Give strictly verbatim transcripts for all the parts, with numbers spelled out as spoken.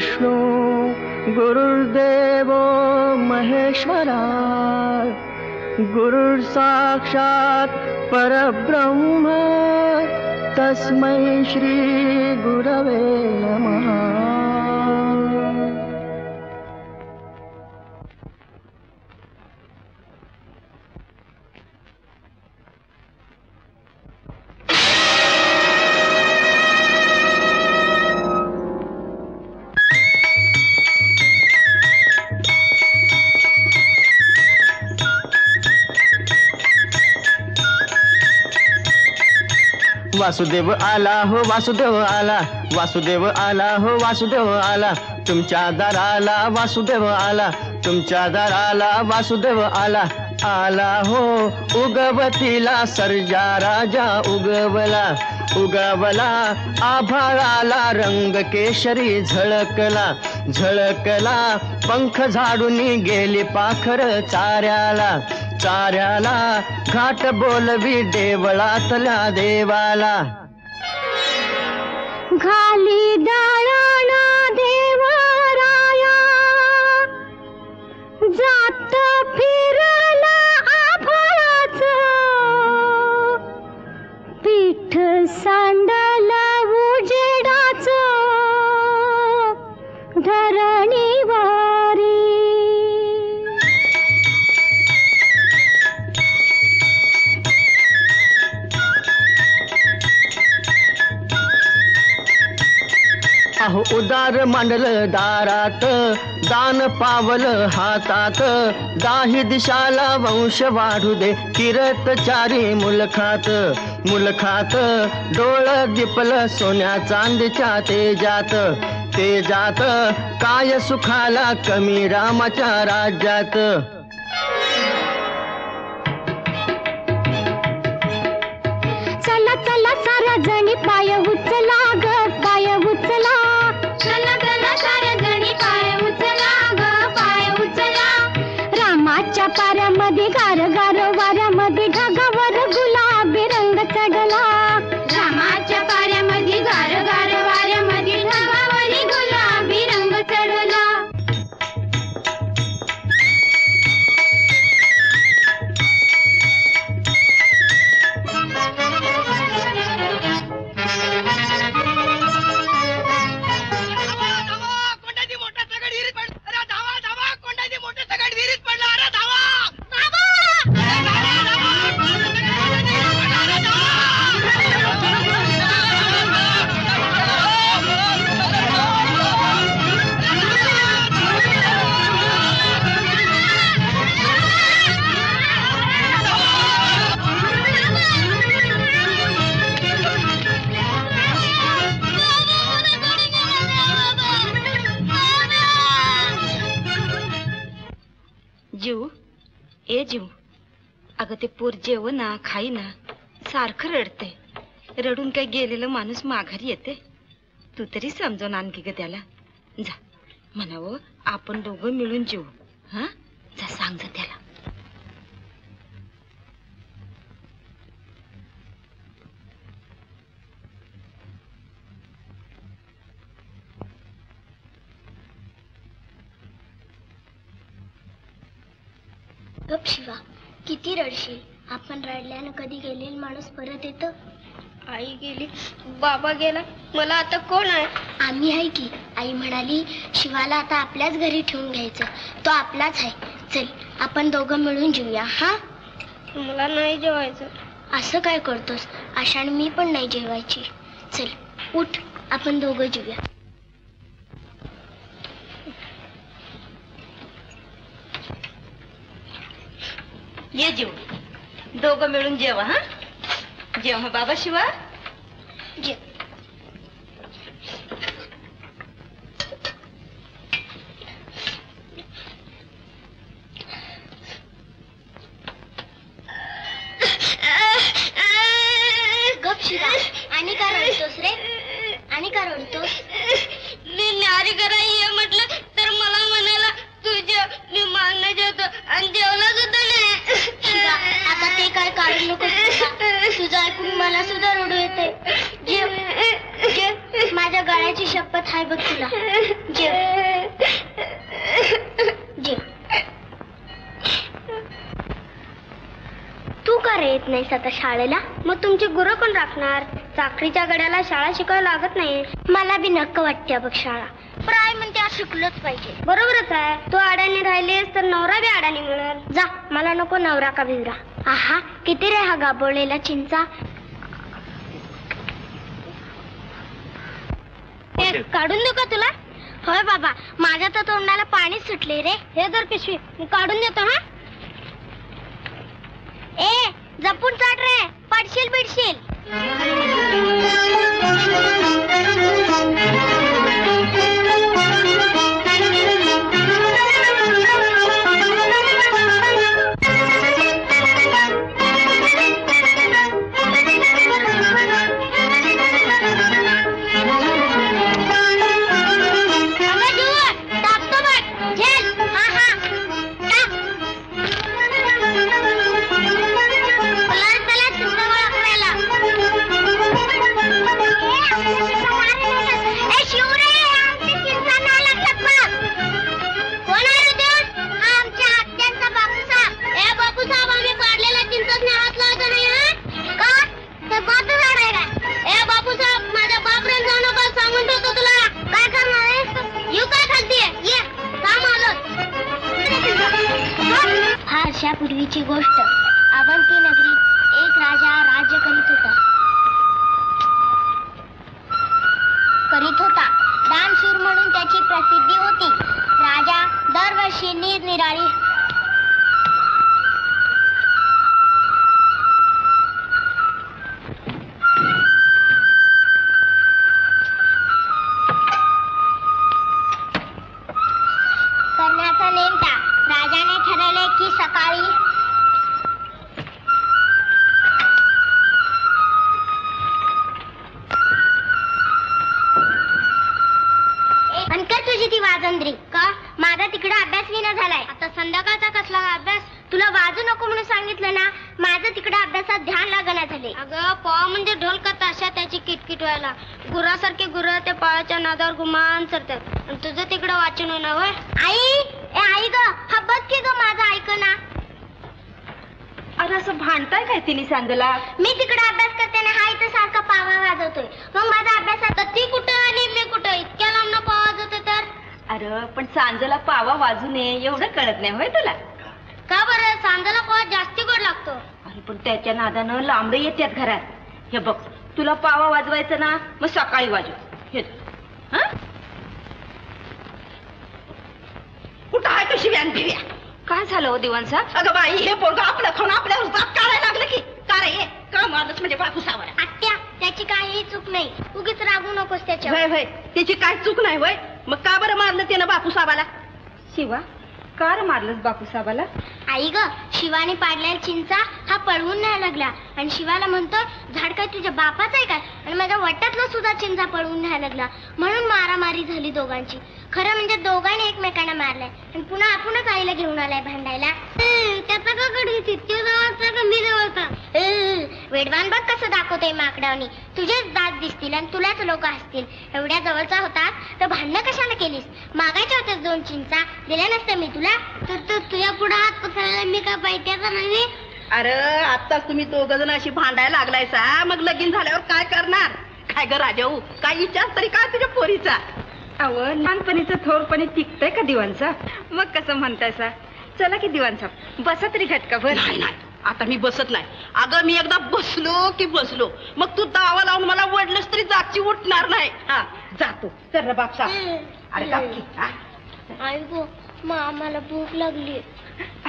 विष्णु गुरुर्देवो महेश्वरा गुरुर् साक्षात् परब्रह्म तस्मै श्री गुरवे नमः। वासुदेव आला हो वासुदेव आला वासुदेव आला हो वासुदेव आला तुमच्या दाराला वासुदेव आला तुमच्या दाराला वासुदेव आला आला हो उगवतीला सर्जा राजा उगवला उगवला आभाळाला रंग केशरी झळकला झळकला पंख झाडूनी गेली पाखर चाऱ्याला चाऱ्याला घाट बोलवी देवळातल्या देवाला घाली दाराणा देवराया जात फिरला आभाळाच पीठ सांडला उजेडाच धरणीवर अहो उदार मांडल दारात दान पावल हातात दाही दिशाला वंश वाढू दे किरत चारी मुलखात मुलखात डोळ दिपल सोन्या चांदीच्या तेजात तेजात काय सुखाला कमी रामाच्या राज्यात चला चला सारा जणी पाय उचला ग पाय उचला चला चला सारा जणी पाय उचला ग पाय उचला रामाच्या पाऱ्यामध्ये गार गार वाऱ्यामध्ये ढगावर गुलाबी रंग चढला रामाच्या पाऱ्यामध्ये गार गार वाऱ्यामध्ये ढगावर गुलाबी रंग चढला ते पोर जेवना खाईना सारखं रडते रडून काही गेलेलं माणूस माघारी येते तू तरी समजून आणखी ग त्याला जा म्हणावं आपण दोघं मिळून जेवू हा जा सांग जा त्याला गप शिवा किती रडशील आपण रडल्यानं कधी गेलेल माणूस परत येतो आई गेली बाबा गेला मला आता कोण आहे आम्ही आहे की आई म्हणाली शिवाला आता आपल्याच घरी ठेवून घ्यायचं तो आपलाच आहे चल आपण दोघं मिळून जेवूया हा मला नाही जेवायचं असं काय करतोस आशान मी पण नाही जेवायची चल उठ आपण दोघं जेवूया ये जीव दोघं मिळून जेवा हा जेवा बाबा शिवा जे गप शिवा आणि का रडतोस रे आणि का रडतोस मी नारी करायची आहे म्हटलं तर मला म्हणाला तुझ्या मी मागणं जेवतो आणि जेवला सुद्धा नाही शिवा आता ते काय काढू नको तुझं ऐकून मला सुद्धा रडू येते नाहीस आता शाळेला, मग तुमची गुरु कोण राखणार? चाकरीच्या गड्याला शाळा शिकायला लागत नाही. मला बी नक्की वाटते बघ शाळा, पण आई म्हणते आज शिकलोच पाहिजे. बरोबरच आहे, तू आडाणी राहिलेस तर नवरा बी आडाणी मिळेल. जा, मला नको नवरा का बिवरा. आहा, किती रे हा गाबोळलेला चिंचा. काढून देऊ का तुला? होय बाबा, माझ्या तर तोंडाला पाणी सुटले रे. हे जर पिशवी, मी काढून देतो हा. ए, जपून चाट रे, पडशील बिडशील. पूर्वीची गोष्ट, अवंती नगरीत एक राजा राज्य करीत होता करीत होता दानशूर म्हणून त्याची प्रसिद्धी होती. राजा दरवर्षी निरनिराळी करण्याचा नेमता. राजाने ठरवले की सकाळी तुझी ती वाजंद्री का? माझा तिकडे अभ्यास विना झालाय. आता संध्याकाळचा कसला अभ्यास? तुला वाजू नको म्हणून सांगितलं ना. माझं तिकडे अभ्यासात ध्यान लागना झाले. अगं पवा म्हणजे ढोल का ताशा, त्याची किटकिट व्हायला. गुरासारखे गुरं ते पाळाच्या नादावर गुमान सरतात. तुझं तिकडे वाचून होणार होय. आई, ए आई ग, हा बघ की ग, माझं ऐक ना. अरे असं भांडताय काय तिने सांगला? मी तिकडे अभ्यास करते ना, हा इथं सारखा पावा वाजवतोय. मग माझा अभ्यास आता ती कुठं आणि मी कुठं? इतक्या लांब ना पावा वाजवतोय तर. अरे पण सांजला पावा वाजू नये एवढं कळत नाही होय तुला? का बरं? सांजला पावा जास्ती गोड लागतो. अरे पण त्याच्या नादानं लांबडे येतात घरात. हे बघ, तुला पावा वाजवायचं ना, मग सकाळी वाजव. हे कुठं आहे तो शिव्यान फिर्या? काय झालं हो दिवाण साहेब? अगं बाई, हे पोरगं आपलं खाऊन आपल्यावर जाप काढायला लागलं की. काय रे, का मारलंस म्हणजे बापूसावर? आत्या, त्याची काही चूक नाही. उगीच रागू नकोस त्याच्यावर. होय होय, त्याची काय चूक नाही होय. मग का बरं मारलं त्यानं बापूसाबाला? शिवा, का रे मारलंस बापूसाबाला? आई ग, शिवाने पाडलेला चिंचा हा पळवून नाही लागला आणि शिवाला म्हणतो झाड काय तुझ्या बापाचं आहे काय? आणि माझ्या वटातला सुद्धा चिंचा पळवून नाही लागला म्हणून मारामारी झाली दोघांची. खरं म्हणजे दोघांनी एकमेकांना मारलाय आणि पुन्हा आपणच आईला घेऊन आलाय भांडायला. त्याचा का गड घेतली? तू जवळचा का मी जवळचा? वेडवान बघ कसं दाखवतोय माकडावणी. तुझेच दात दिसतील आणि तुलाच लोक हसतील. एवढ्या जवळचा होतात तर भांडणं कशाला केलीस? मागायच्या होत्यास दोन चिंचा, दिल्या नसत्या मी तुला. तर तुझ्या पुढे हात पसरायला मी का पाहिजे नाही? अरे आत्ताच तुम्ही दोघ जण अशी भांडायला लागलायसा, मग लगीन झाल्यावर काय करणार? काय ग राजाऊ, काय विचार तरी काय तुझ्या पोरीचा? अव, लहानपणीचं थोरपणी टिकतंय का दिवाण साहेब? मग कसं म्हणताय सा? चला की दिवाण साहेब, बसा तरी घटका भर. नाही नाही, आता मी बसत नाही. अगं मी एकदा बसलो की बसलो, मग तू दावा लावून मला वडलंस तरी जागची उठणार नाही. हा, जातो तर बाप साहेब. अरे ऐकू, मग आम्हाला भूक लागली.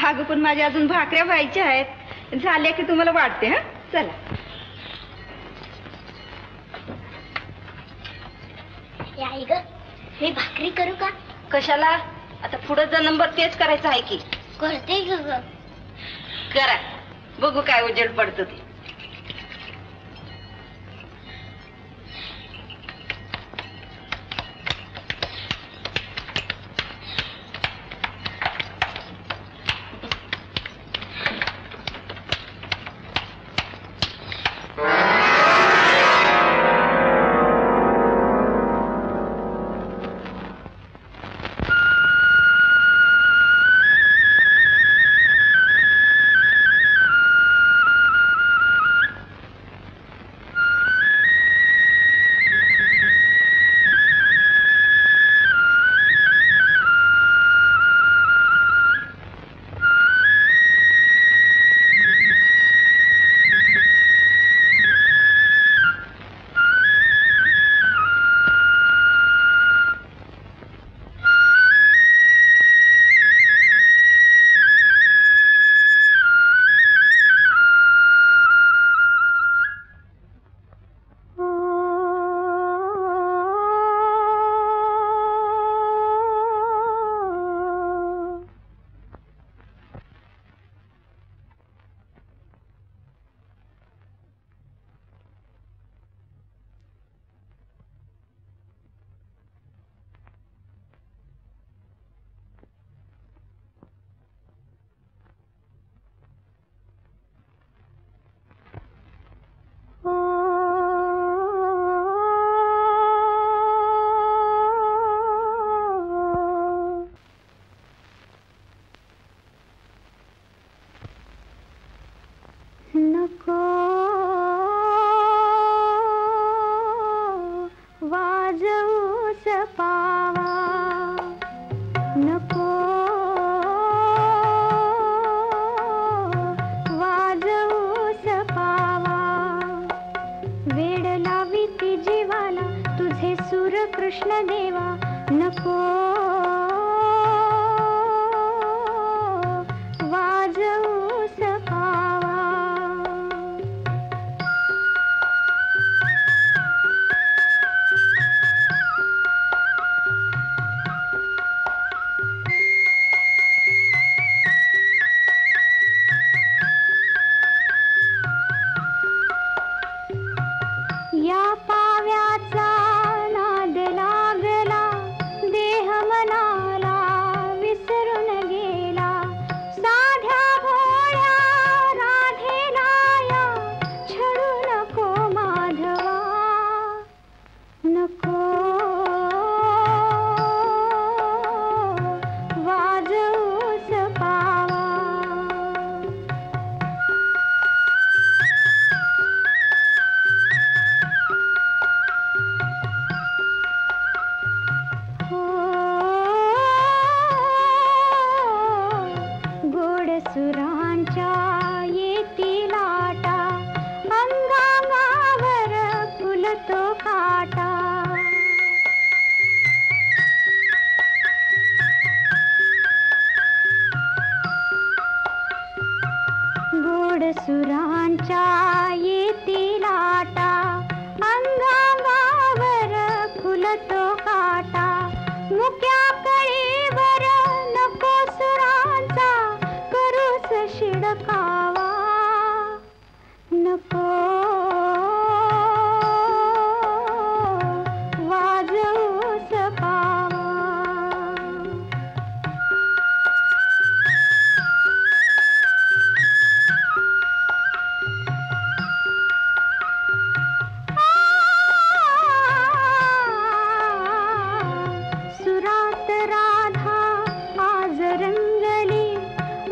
अगं पण माझ्या अजून भाकऱ्या व्हायच्या आहेत. झाल्या की तुम्हाला वाटते. हा चला. आई ग, मी भाकरी करू का? कशाला? आता पुढचा नंबर तेच करायचा आहे की. करते ग, करा बघू काय उजेड पडतो ते.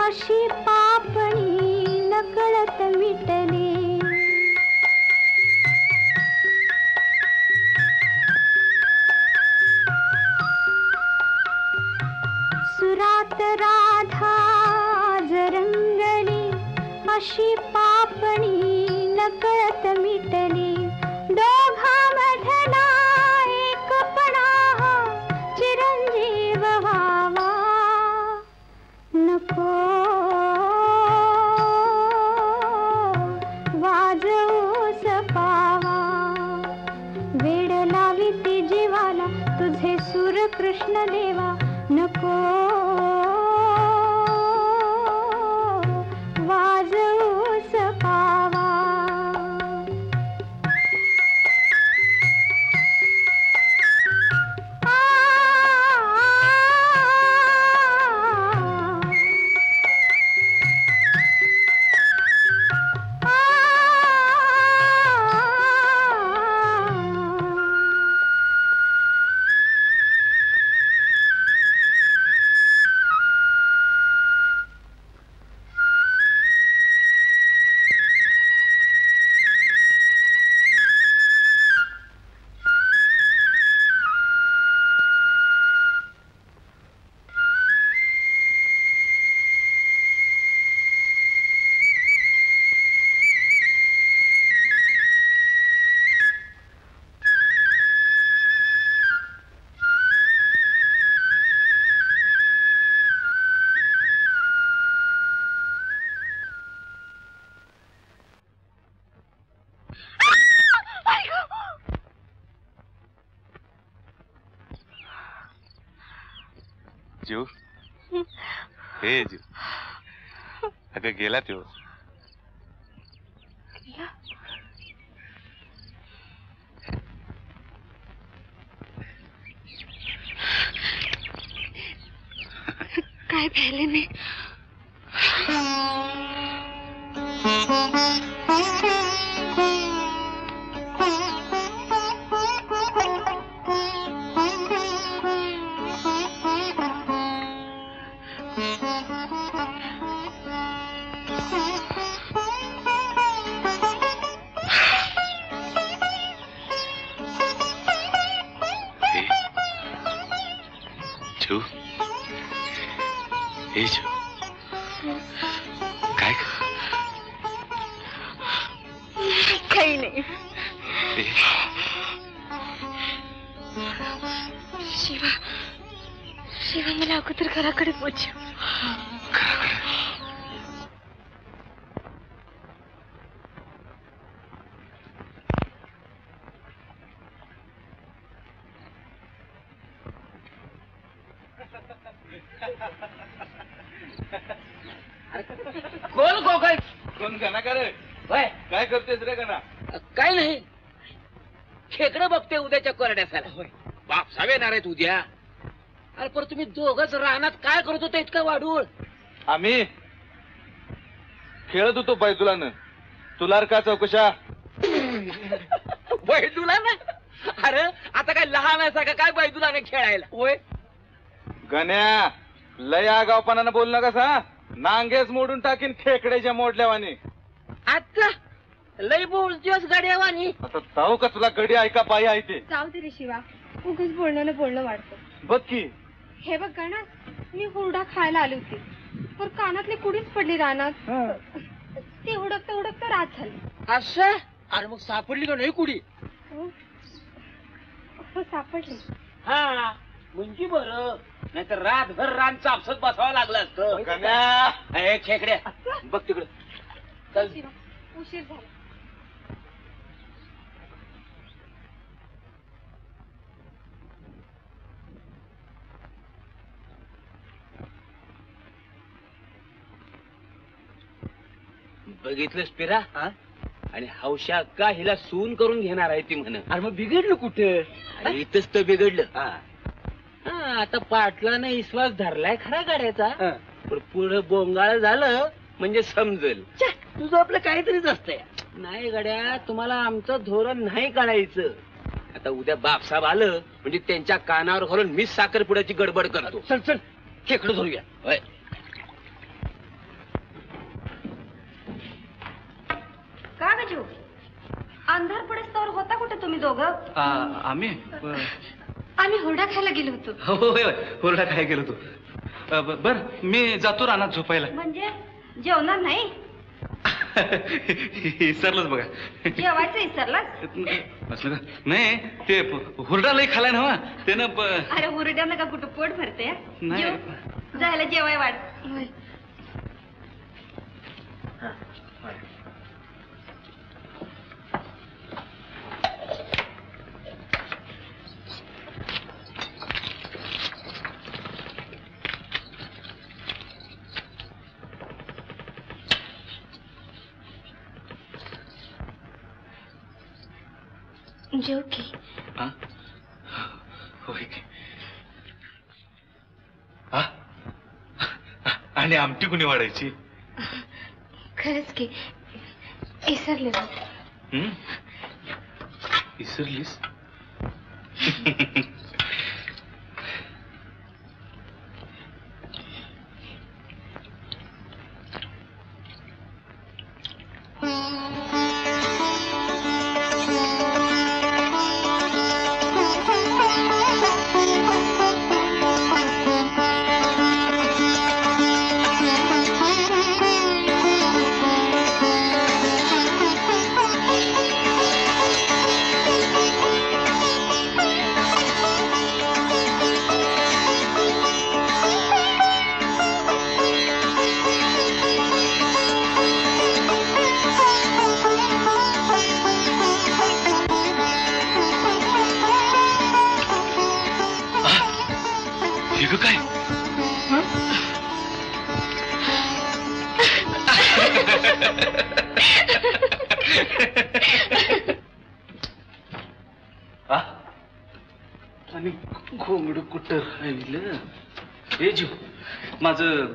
दोषी पापणी नकळत मिटले. सुरात राधा जरंगली अशी पापणी नकळत मिटली. दोघांमधला एकपणा चिरंजीव व्हावा नको वाजवूस पावा. वेड लाविती जीवाला तुझे सूर कृष्ण देवा नको वाजवूस पावा. जीव हे जीव अगं गेला तो काय पहले में उद्या. अरे पर तुम्ही दोघच रानात काय करत होता इतका वाढूळ? आम्ही खेळत होतो बैदुलानं तुलार का चौकशा बैदुलानं. अरे आता काय लहान आहे का काय बैदुलानं खेळायला? होय गण्या लय आगावपणानं बोल नका सा नांगेच मोडून टाकीन खेकड्याच्या मोडल्यावानी. आता लय बोलतोस गड्यावानी. आता जाऊ का तुला गडी ऐका पाय आहे ते जाऊ तरी शिवा उगच बोलण्याला बोलणं वाटतं बघ की. हे बघ ना मी हुरडा खायला आली होती पण कानातले कुडीच पडली रानात ते हुडकता हुडकता रात झाली. असं अरे मग सापडली का नाही कुडी? हो सापडली. हा म्हणजे बरं नाहीतर रातभर रान चापसत बसावं लागलं असतं. हे खेकड्या बघ तिकडं चल. उशीर झाला. बघितलंस पिरा आणि हौशा का हिला सून करून घेणार आहे ती म्हण. अरे मग बिघडलं कुठं? इथंच तर बिघडलं. आता पाटलानं विश्वास धरलाय खरा गाड्याचा पण पुढं बोंगाळ झालं म्हणजे समजल. तुझं आपलं काहीतरीच असतंय. नाही गाड्या तुम्हाला आमचं धोरण नाही काढायचं. आता उद्या बापसाहेब आलं म्हणजे त्यांच्या कानावर घालून मीच साखरपुड्याची गडबड करतो. चल चल खेकडं धरूया. बाजू अंधार पडेस्तवर होता कुठे तुम्ही दोघं? आम्ही आम्ही हुरडा खायला गेलो होतो. होय होय हुरडा खायला गेलो होतो. बर मी जातो रानात झोपायला. म्हणजे जेवणार नाही? इसरलंच बघा. जेवायचं इसरलाच असलं का नाही ते हुरडा लई खाल्ला ना त्यानं. अरे हुरड्यानं का कुठं पोट भरते? जायला जेवाय वाट. जेव की. हाँ होय की. हाँ आणि आमटी कुणी वाढायची? खरच की इसरले. हम्म इसरलीस.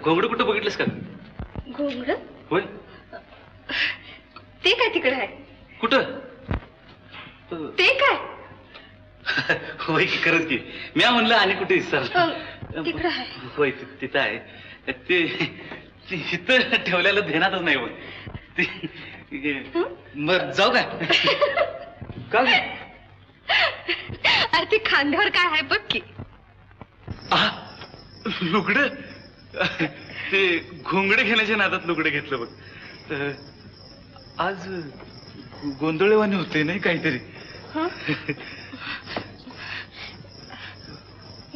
घोंगड कुठं बघितलंस का? घोंगड होय ते काय तिकडे आहे कुठं? ते काय होय की खरंच की. मी म्हणलं आणि कुठे तिकडे आहे? होय तिथं आहे. ते इथं ठेवलेलं ध्यानातच नाही. मग मग जाऊ काय का? अरे ते खांद्यावर काय आहे बघ की. लुगड ते घोंगडे घेण्याच्या नादात लुगडे घेतलं बघ. आज गोंधळेवाणी होते नाही काहीतरी.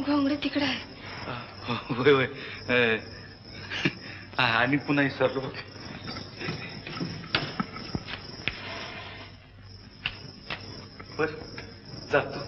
घोंगडे तिकडे आहे. होय होय आणि पुन्हा विसरलो बघ. बर जातो.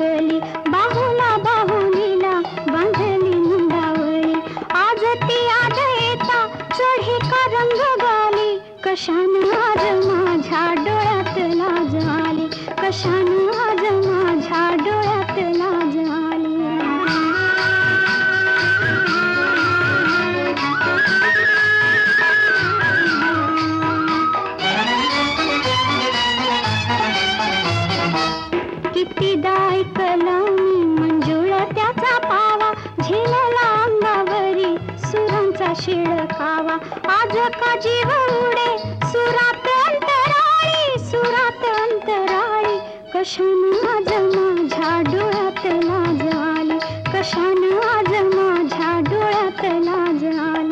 लागली बाहुला बाहुलीला बांधली मुंडावळी आज ती आज येता चढी का रंग गाली कशान आज माझ्या डोळ्यात लाज आली कशान आज माझ्या डोळ्यात लाज आली कितीदा ऐकला मी मंजुळा त्याचा पावा झिलला अंगावरी सुरांचा शिळकावा आज का जीव उडे सुरात अंतराळी सुरात अंतराळी कशान आज माझ्या डोळ्यात लाज आली कशान आज माझ्या डोळ्यात लाज आली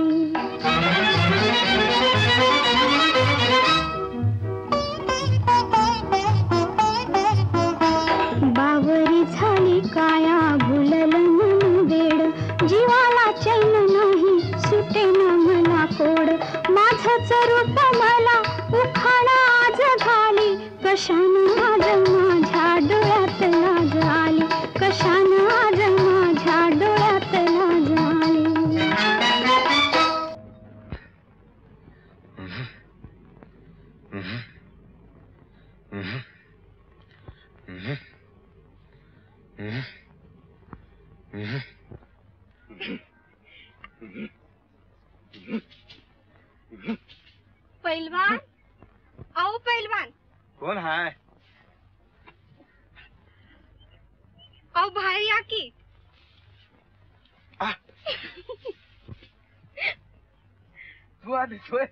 झाली काया भुलल मन वेड जीवाला चैन नाही सुटे ना मला कोड माझंच रूप मला उखाणा आज घाली कशान आज माझ्या डोळ्यात लाज आली कशान आज माझ्या डोळ्यात लाज आली पहलवान आओ पहलवान। कौन है? आओ भाई आकी तू आधी सोय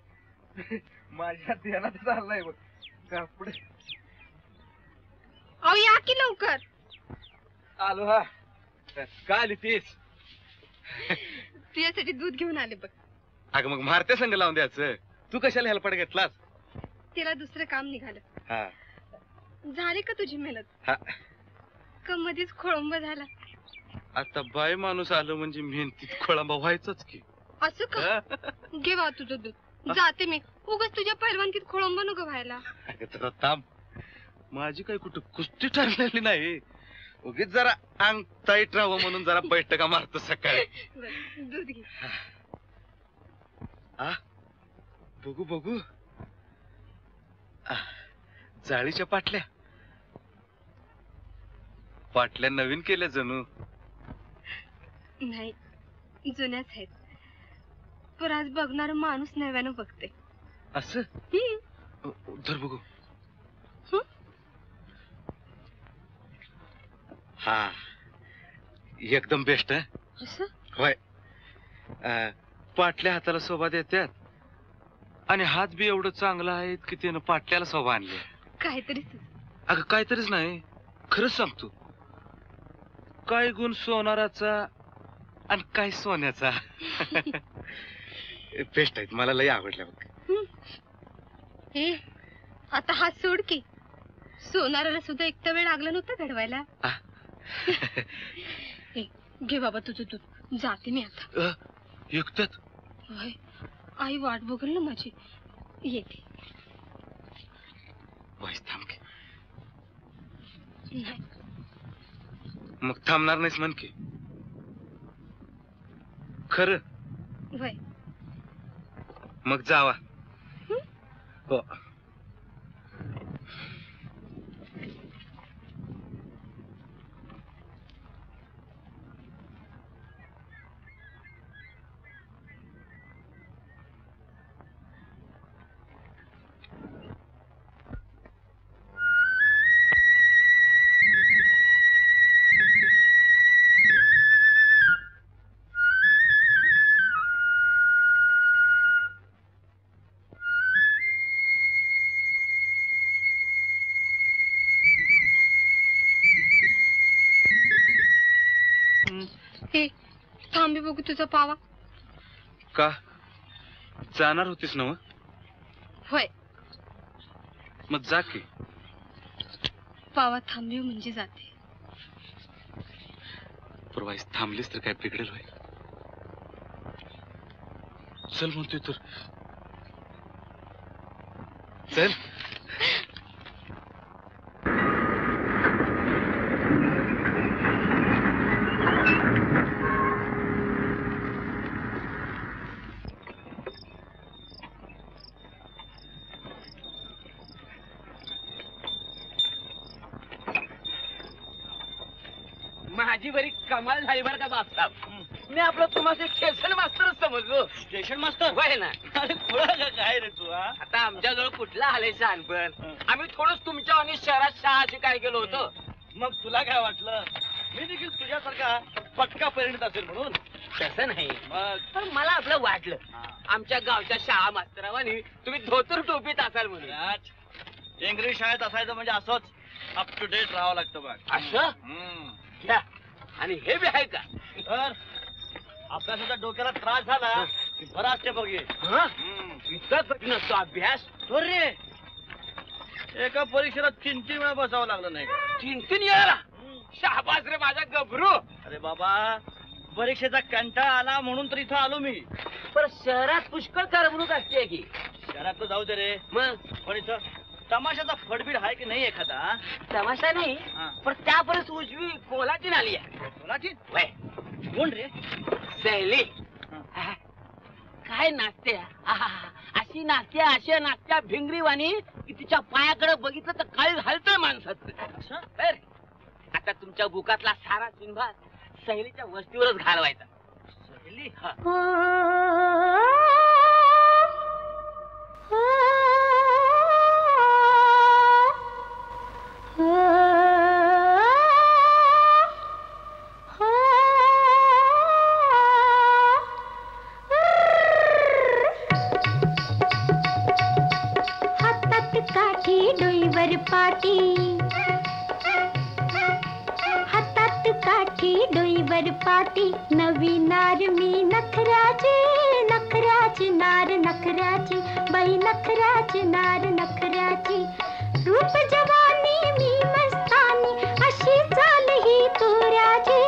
माझ्या ध्यानात चाललाय बघ कापडे आओ या की लवकर आलो हा काय लितीस तुझ्यासाठी दूध घेऊन आले बघ। अगं मग मारते संग लावून द्यायचं तू कशाला हेल्पड घेतलास तिला दुसरं काम निघालं झाले का तुझी मेहनत कमधीच खोळंब झाला आता बाय माणूस आलं म्हणजे मेहनतीत खोळंब व्हायचंच की असं का घे वा तुझं दूध जाते मी उगाच तुझ्या पैलवानकीत खोळंब नको व्हायला। अगं थांब माझी काय कुठं कुस्ती ठरलेली नाही उगीच जरा अंग टाईट राहावं म्हणून जरा बैठका मारतो सकाळी दूध घे आ बघू बघू जाळीच्या पाटल्या पाटल्या नवीन केल्या जणू नाही जुन्याच आहेत पण आज बघणार माणूस नव्यानं बघते असं धर बघू हा एकदम बेस्ट आहे होय पाटल्या हाताला शोभा देतात आणि हात बी एवढं चांगला आहे की त्यानं पाटल्याला शोभा आणली काहीतरीच। अगं काहीतरीच नाही खरंच सांगतो काय गुण सोनाराचा आणि काय सोन्याचा बेस्ट आहेत मला लय आवडला बघ हे आता हात सोड की सोनाराला सुद्धा एकटा वेळ लागला नव्हता घडवायला घे बाबा तुझं दूध जाते मी आता एकटच आई वाट बघल ना माझी येते मग थांबणार नाहीस म्हण की खरं मग जावा हो थांबे बघू तुझा पावा का जाणार होतीस नव होय मग जा की पावा थांबे म्हणजे जाते परवाईस थांबलीस तर काय बिघडेल होय चल म्हणतोय तर चल माझी बरी कमाल झाली बर का बापसाब. मी आपलं तुम्हाला स्टेशन मास्तर समजलो. स्टेशन मास्तर होय ना. अरे कोणाला काय रे तू. आता आमच्याजवळ कुठला हालायचा अनपण. आम्ही थोडंच तुमच्या आणि शहरात शहाजी काय गेलो होतो. मग तुला काय वाटलं मी देखील तुझ्यासारखा पक्का परिणत असेल म्हणून. तसं नाही पण मला आपलं वाटलं आमच्या गावच्या शाळा मास्तरावानी तुम्ही धोतर टोपीत असाल म्हणून. इंग्रजी शाळेत असायचं म्हणजे असंच अप टू डेट राहावं लागतं बघ. असं आणि हे बी आहे का तर आपल्या सुद्धा डोक्याला त्रास झाला की बरं असते बघ. इतकं नसतो अभ्यास तो रे. एका परीक्षेला तीन तीन वेळा बसावं लागलं नाही. तीन तीन वेळा शाबास रे माझा गबरू. अरे बाबा परीक्षेचा कंटाळा आला म्हणून तर इथं आलो मी. पण शहरात पुष्कळ करमणूक असते की. शहरात तर जाऊ दे रे मग पण इथं तमाशाचा फडबीड आहे की नाही. एखादा तमाशा नाही पण त्यापर्यंत उजवी कोलाची नाली आहे. कोलाची कोण रे. सैली काय नाचते अशी नाचते अशा नाचत्या भिंगरीवाणी की तिच्या पायाकडे बघितलं तर काय हलतं माणसाचं. आता तुमच्या बुकातला सारा चिंभार सैलीच्या वस्तीवरच घालवायचा. सैली हातात काठी डोईवर पाटी नवी नार मी नखराची नखराची नार नखराची बाई नखराची नार नखराची रूप जवानी मी मस्तानी अशी चाल ही तोराची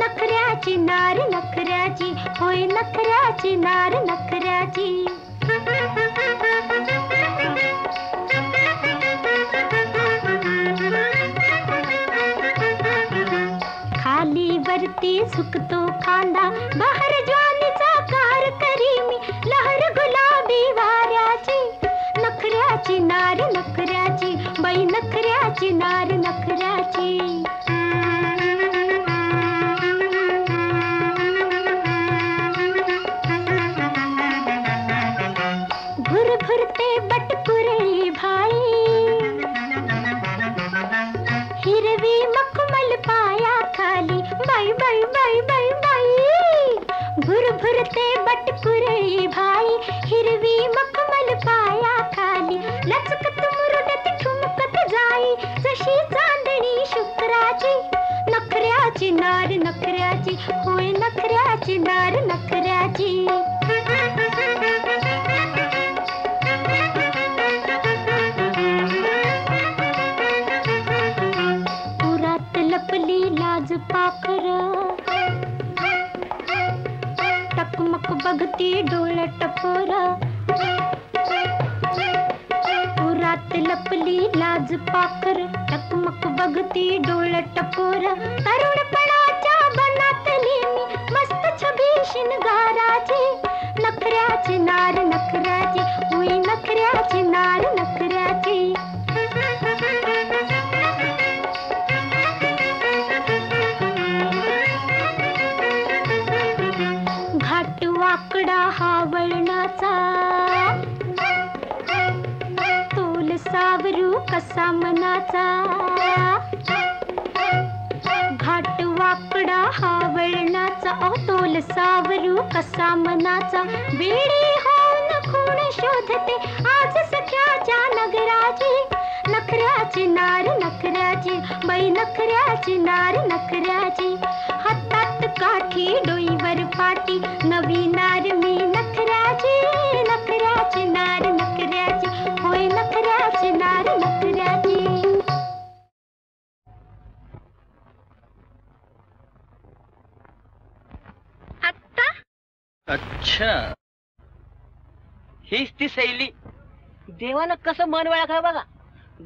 नखराची नार नखराची होय नखराची नार नखराची. वरती सुकतो खांदा बाहर ज्वानीचा कार करी मी लहर गुलाबी वाऱ्याची नखऱ्याची नार नखऱ्याची बाई नखऱ्याची नार नखऱ्याची. भुरभुरते बटकुरळी भाई हिरवी मखमल पाया खाली बाई बाई बाई बाई बाई भुरभुरते बटकुरळी भाई हिरवी मखमल पाया खाली लचकत मुरडत ठुमकत जाई जशी चांदणी शुक्राची नखऱ्याची नार नखऱ्याची होय नखऱ्याची नार नखऱ्याची. लपली लाज पाखर टकमक बघती डोळ टपोर उरात लपली लाज पाखर टकमक बघती डोळ टपोर तरुणपणाच्या बनातली मी मस्त छबी शिनगाराची नखऱ्याची नार नखऱ्याची होई नखऱ्याची नार नखऱ्याची. वाकडा हा वळणाचा तोल सावरू कसा मनाचा घाट वाकडा हा वळणाचा ओ तोल सावरू कसा मनाचा वेळी होऊन खूण शोधते आज सख्याच्या नगराची नखऱ्याची नार नखऱ्याची बाई नखऱ्याची नार नखऱ्याची. हातात काठी डोईवर पाटी नवी नार मी नखऱ्याची नखऱ्याची नार नखऱ्याची होय नखऱ्याची नार नखऱ्याची. आत्ता अच्छा हीच ती सैली. देवानं कसं मन वळखलं बघा.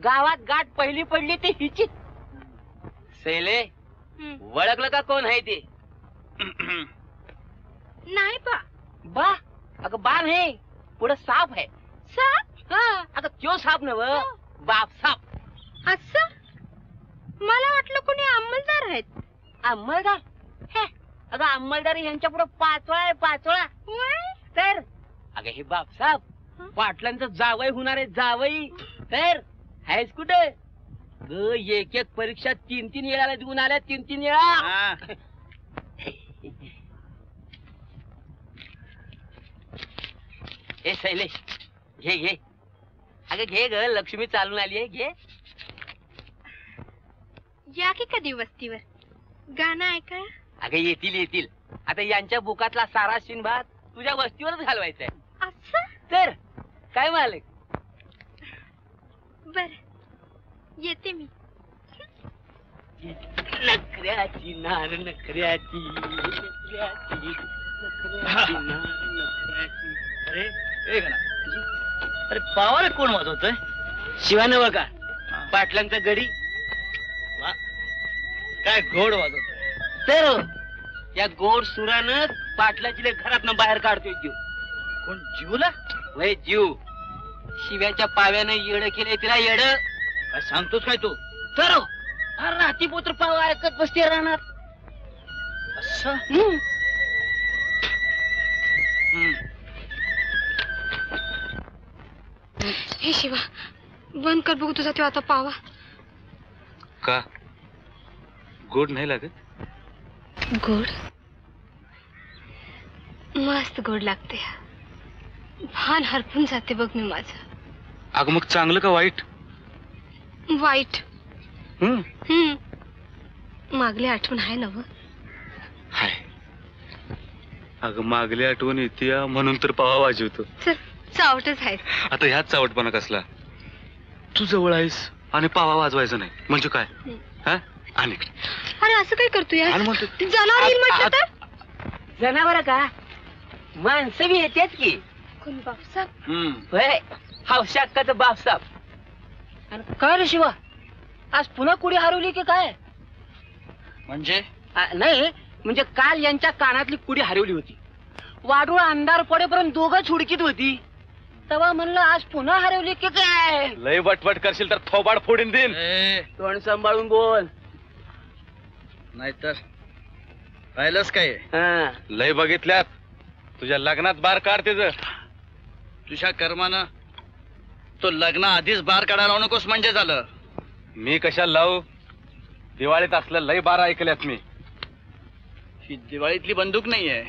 गावात गाठ पहिली पडली ती हिची. सैले वळखलं का कोण आहे ते. नाही बा बा अगं बा नाही पुढे साप आहे. साप अगं तो साप नव बाप साप. असं मला वाटलं कोणी अंमलदार आहेत. अंमलदार, अगं अंमलदार यांच्या पुढे पाचोळा आहे पाचोळा. तर अगं हे बापसाहेब पाटलांचं जावई होणार आहे जावई. तर आहेस कुठे ग? एक एक परीक्षा तीन तीन वेळाला देऊन आल्या तीन तीन वेळा. ए शैलेश घे घे, अगं घे ग, लक्ष्मी चालून आली आहे घे. या की कधी वस्तीवर गाणं ऐका. अगं येतील येतील, आता यांच्या बुकातला सारा शिनभात तुझ्या वस्तीवरच घालवायचा आहे. असं? तर काय मालक? बर येते मी. नखऱ्याची नार नखऱ्याची नखऱ्याची नखऱ्याची नार नखऱ्याची. अरे हे गाणं अरे पावाला कोण वाजवतोय? शिवानं बघा पाटलांचा गडी काय गोड वाजवतो. तर या गोड सुरानं पाटलाची घरात बाहेर काढतोय जीव. कोण जीवला? वय जीव. शिव्याच्या पाव्यानं येड केले तिला. येड काय सांगतोस काय तू? तर राती पोत्र पाव ऐकत बसते राहणार. असं हे शिवा बंद कर बघू तुझा तो आता पावा. का गोड नाही लागत? गोड मस्त गोड लागते. भान हरपून जाते बघ मी माझं. अगं मग चांगलं का वाईट? वाईट. हम्म मागली आठवण आहे ना? हाय अगं मागली आठवण येते म्हणून तर पावा वाजवतो. चावटच आहे आता. ह्याच चावटपणा कसला? तू जवळ आहेस आणि पावा वाजवायचा नाही म्हणजे काय? हा अरे असं काय करतो यार? जनावर येईल म्हटलं तर? जनावर का माणसं बी येतेच की. कोण बापसाहेब? हौशा अक्काचा बापसाहेब. आणि काय रे शिवा आज पुन्हा कुडी हरवली की काय? म्हणजे नाही म्हणजे काल यांच्या कानातली कुडी हरवली होती. वाडूळ अंधार पडेपर्यंत दोघं छुडकीत होती तेव्हा म्हणलं आज पुन्हा हरवली की काय? लय वटवट करशील तर थोबाड फोडून देईन. तोंड सांभाळून बोल नाहीतर पाहिलंच काय लय बघितल्यात. तुझ्या लग्नात बार काढते जर तुझ्या कर्मानं. तो लग्ना आधीच बार काढायला लावू नकोस म्हणजे झालं. मी कशा लावू? दिवाळीत असलं लय बार ऐकल्यात मी. ही दिवाळीतली बंदूक नाहीये.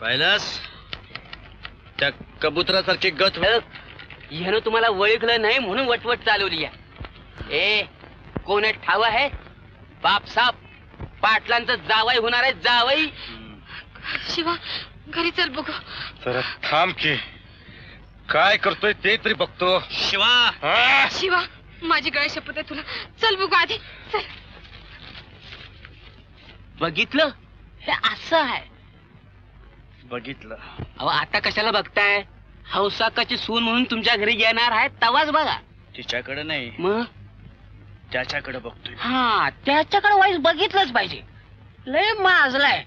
पाहिलंस त्या कबुतरासारखी गत ह्यानं तुम्हाला ओळखलं नाही म्हणून वटवट चालवली आहे. ए कोण ठाव आहे? बापसाहेब पाटलांचं जावई होणार आहे जावई. शिवा घरी चल बघू. तर थांब की काय करतोय ते तरी बघतो. शिवा शिवा माझी गळ्या शपथ आहे तुला. चल बघू आधी चल. बघितलं हे असं आहे. बघितलं अहो आता कशाला बघताय? हौसाकाची सून म्हणून तुमच्या घरी येणार आहे तवाच बघा. तिच्याकडे नाही मग त्याच्याकडे बघतोय. हा त्याच्याकडे वाईस बघितलंच पाहिजे. लय माजलाय.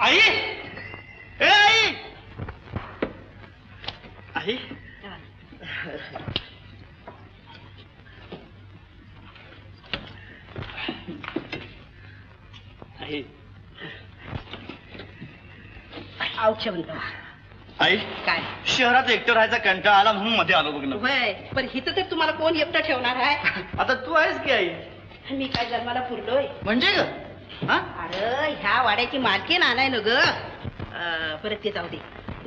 आई ए आई आई आई काय शहरात एकटं राहायचा कंटाळा आला म्हणून मध्ये आलो बघ ना. पण इथं तर तुम्हाला कोण एकटं ठेवणार आहे? आता तू आहेस की आई. मी काय जन्माला फुरलोय म्हणजे ग? अरे ह्या वाड्याची मालकी आलाय ना ग. परत ते जाऊ दे.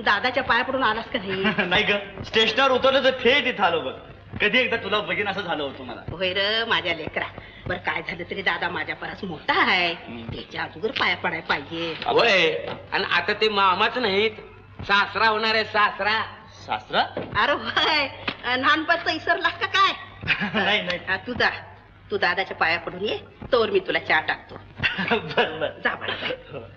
दादाच्या पाया पडून आलास का नाही? नाही ग स्टेशनवर उतरलं तर थेट इथं आलो बघ. कधी एकदा तुला बघीन असं झालं होतं मला. होय र माझ्या लेकरा. बर काय झालं तरी दादा माझ्या परस मोठा आहे त्याच्या अगोदर पाया पडाय पाहिजे. आणि आता ते मामाच नाहीत सासरा होणार आहे सासरा. सासरा? अरे होय लहानपणचा इसरला का काय? नाही नाही तू जा तू दादाच्या पाया पडून ये तोवर मी तुला चहा टाकतो. बरं जा बाळा.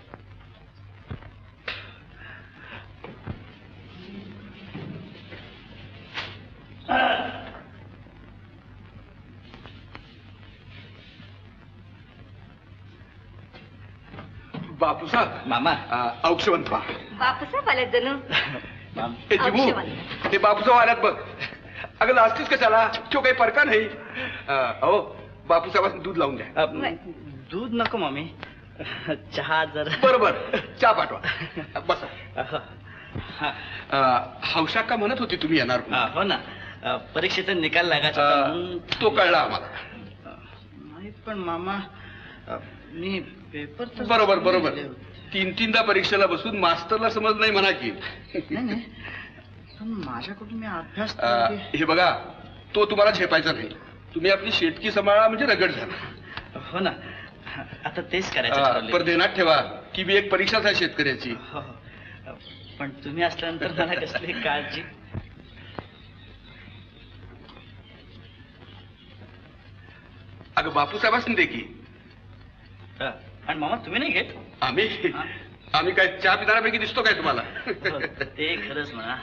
वापसा मामा औक्षवंत पा वापसा वाला जणू जीवू ते बापूसा वाल्यात बघ अगं लास्टीस कशाला तो काही परका नाही अहो बापूसा दूध लावून द्या दूध नको मामी चहा जरा बरोबर चहा पाठवा बसा हौशा का म्हणत होती तुम्ही येणार हो ना परीक्षेचा निकाल लागायचा तो कळला आम्हाला नाही पण मामा मी पेपर बरोबर बरोबर तीन तीनदा परीक्षेला बसून मास्टरला समज नाही म्हणा की नाही माझ्याकडून मी अभ्यास हे बघा तो तुम्हाला झेपायचा नाही तुम्ही आपली शेटकी सांभाळा म्हणजे रगड झाला हो ना आता तेच करायचं परदेनात ठेवा की मी एक परीक्षाच आहे शेतकऱ्याची पण तुम्ही असल्यानंतर मला कसली काळजी अगं बापूसाहेबांनी दे की आणि मामा तुम्ही नाही घेत आम्ही आम्ही काय चहा पिणाऱ्यापैकी दिसतो काय तुम्हाला ते खरंच म्हणा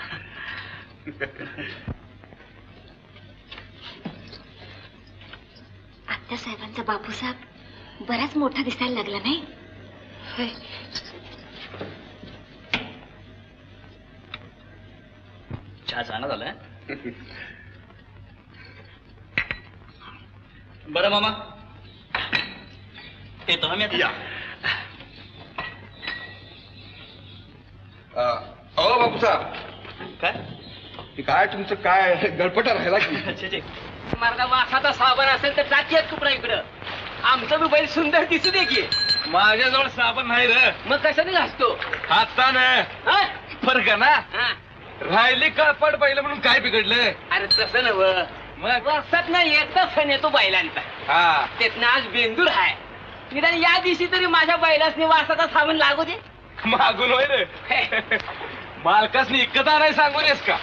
आत्या साहेबांचा बापूसाहेब बराच मोठा दिसायला लागला नाही चहा छान झाला बरं मामा येतो मी आता अहो बापूसाहेब काय काय तुमचं काय गडपट राहिला की मार्गा मासाचा साबण असेल तर टाकी तुकडा इकडं आमचा मोबाईल सुंदर दिसू दे की माझ्याजवळ साबण नाही र मग कशाने घासतो हाताने फरक ना राहिली कापड पाहिलं म्हणून काय बिघडलं अरे तसं नव मग वर्षात ना एकदा सण येतो बैलांचा हा त्यात ना आज बेंदूर आहे निदान या दिवशी तरी माझ्या बैलासनी वासाचा साबण लागू दे मागून होय रे मालकासनी इतकं नाही सांगून येस का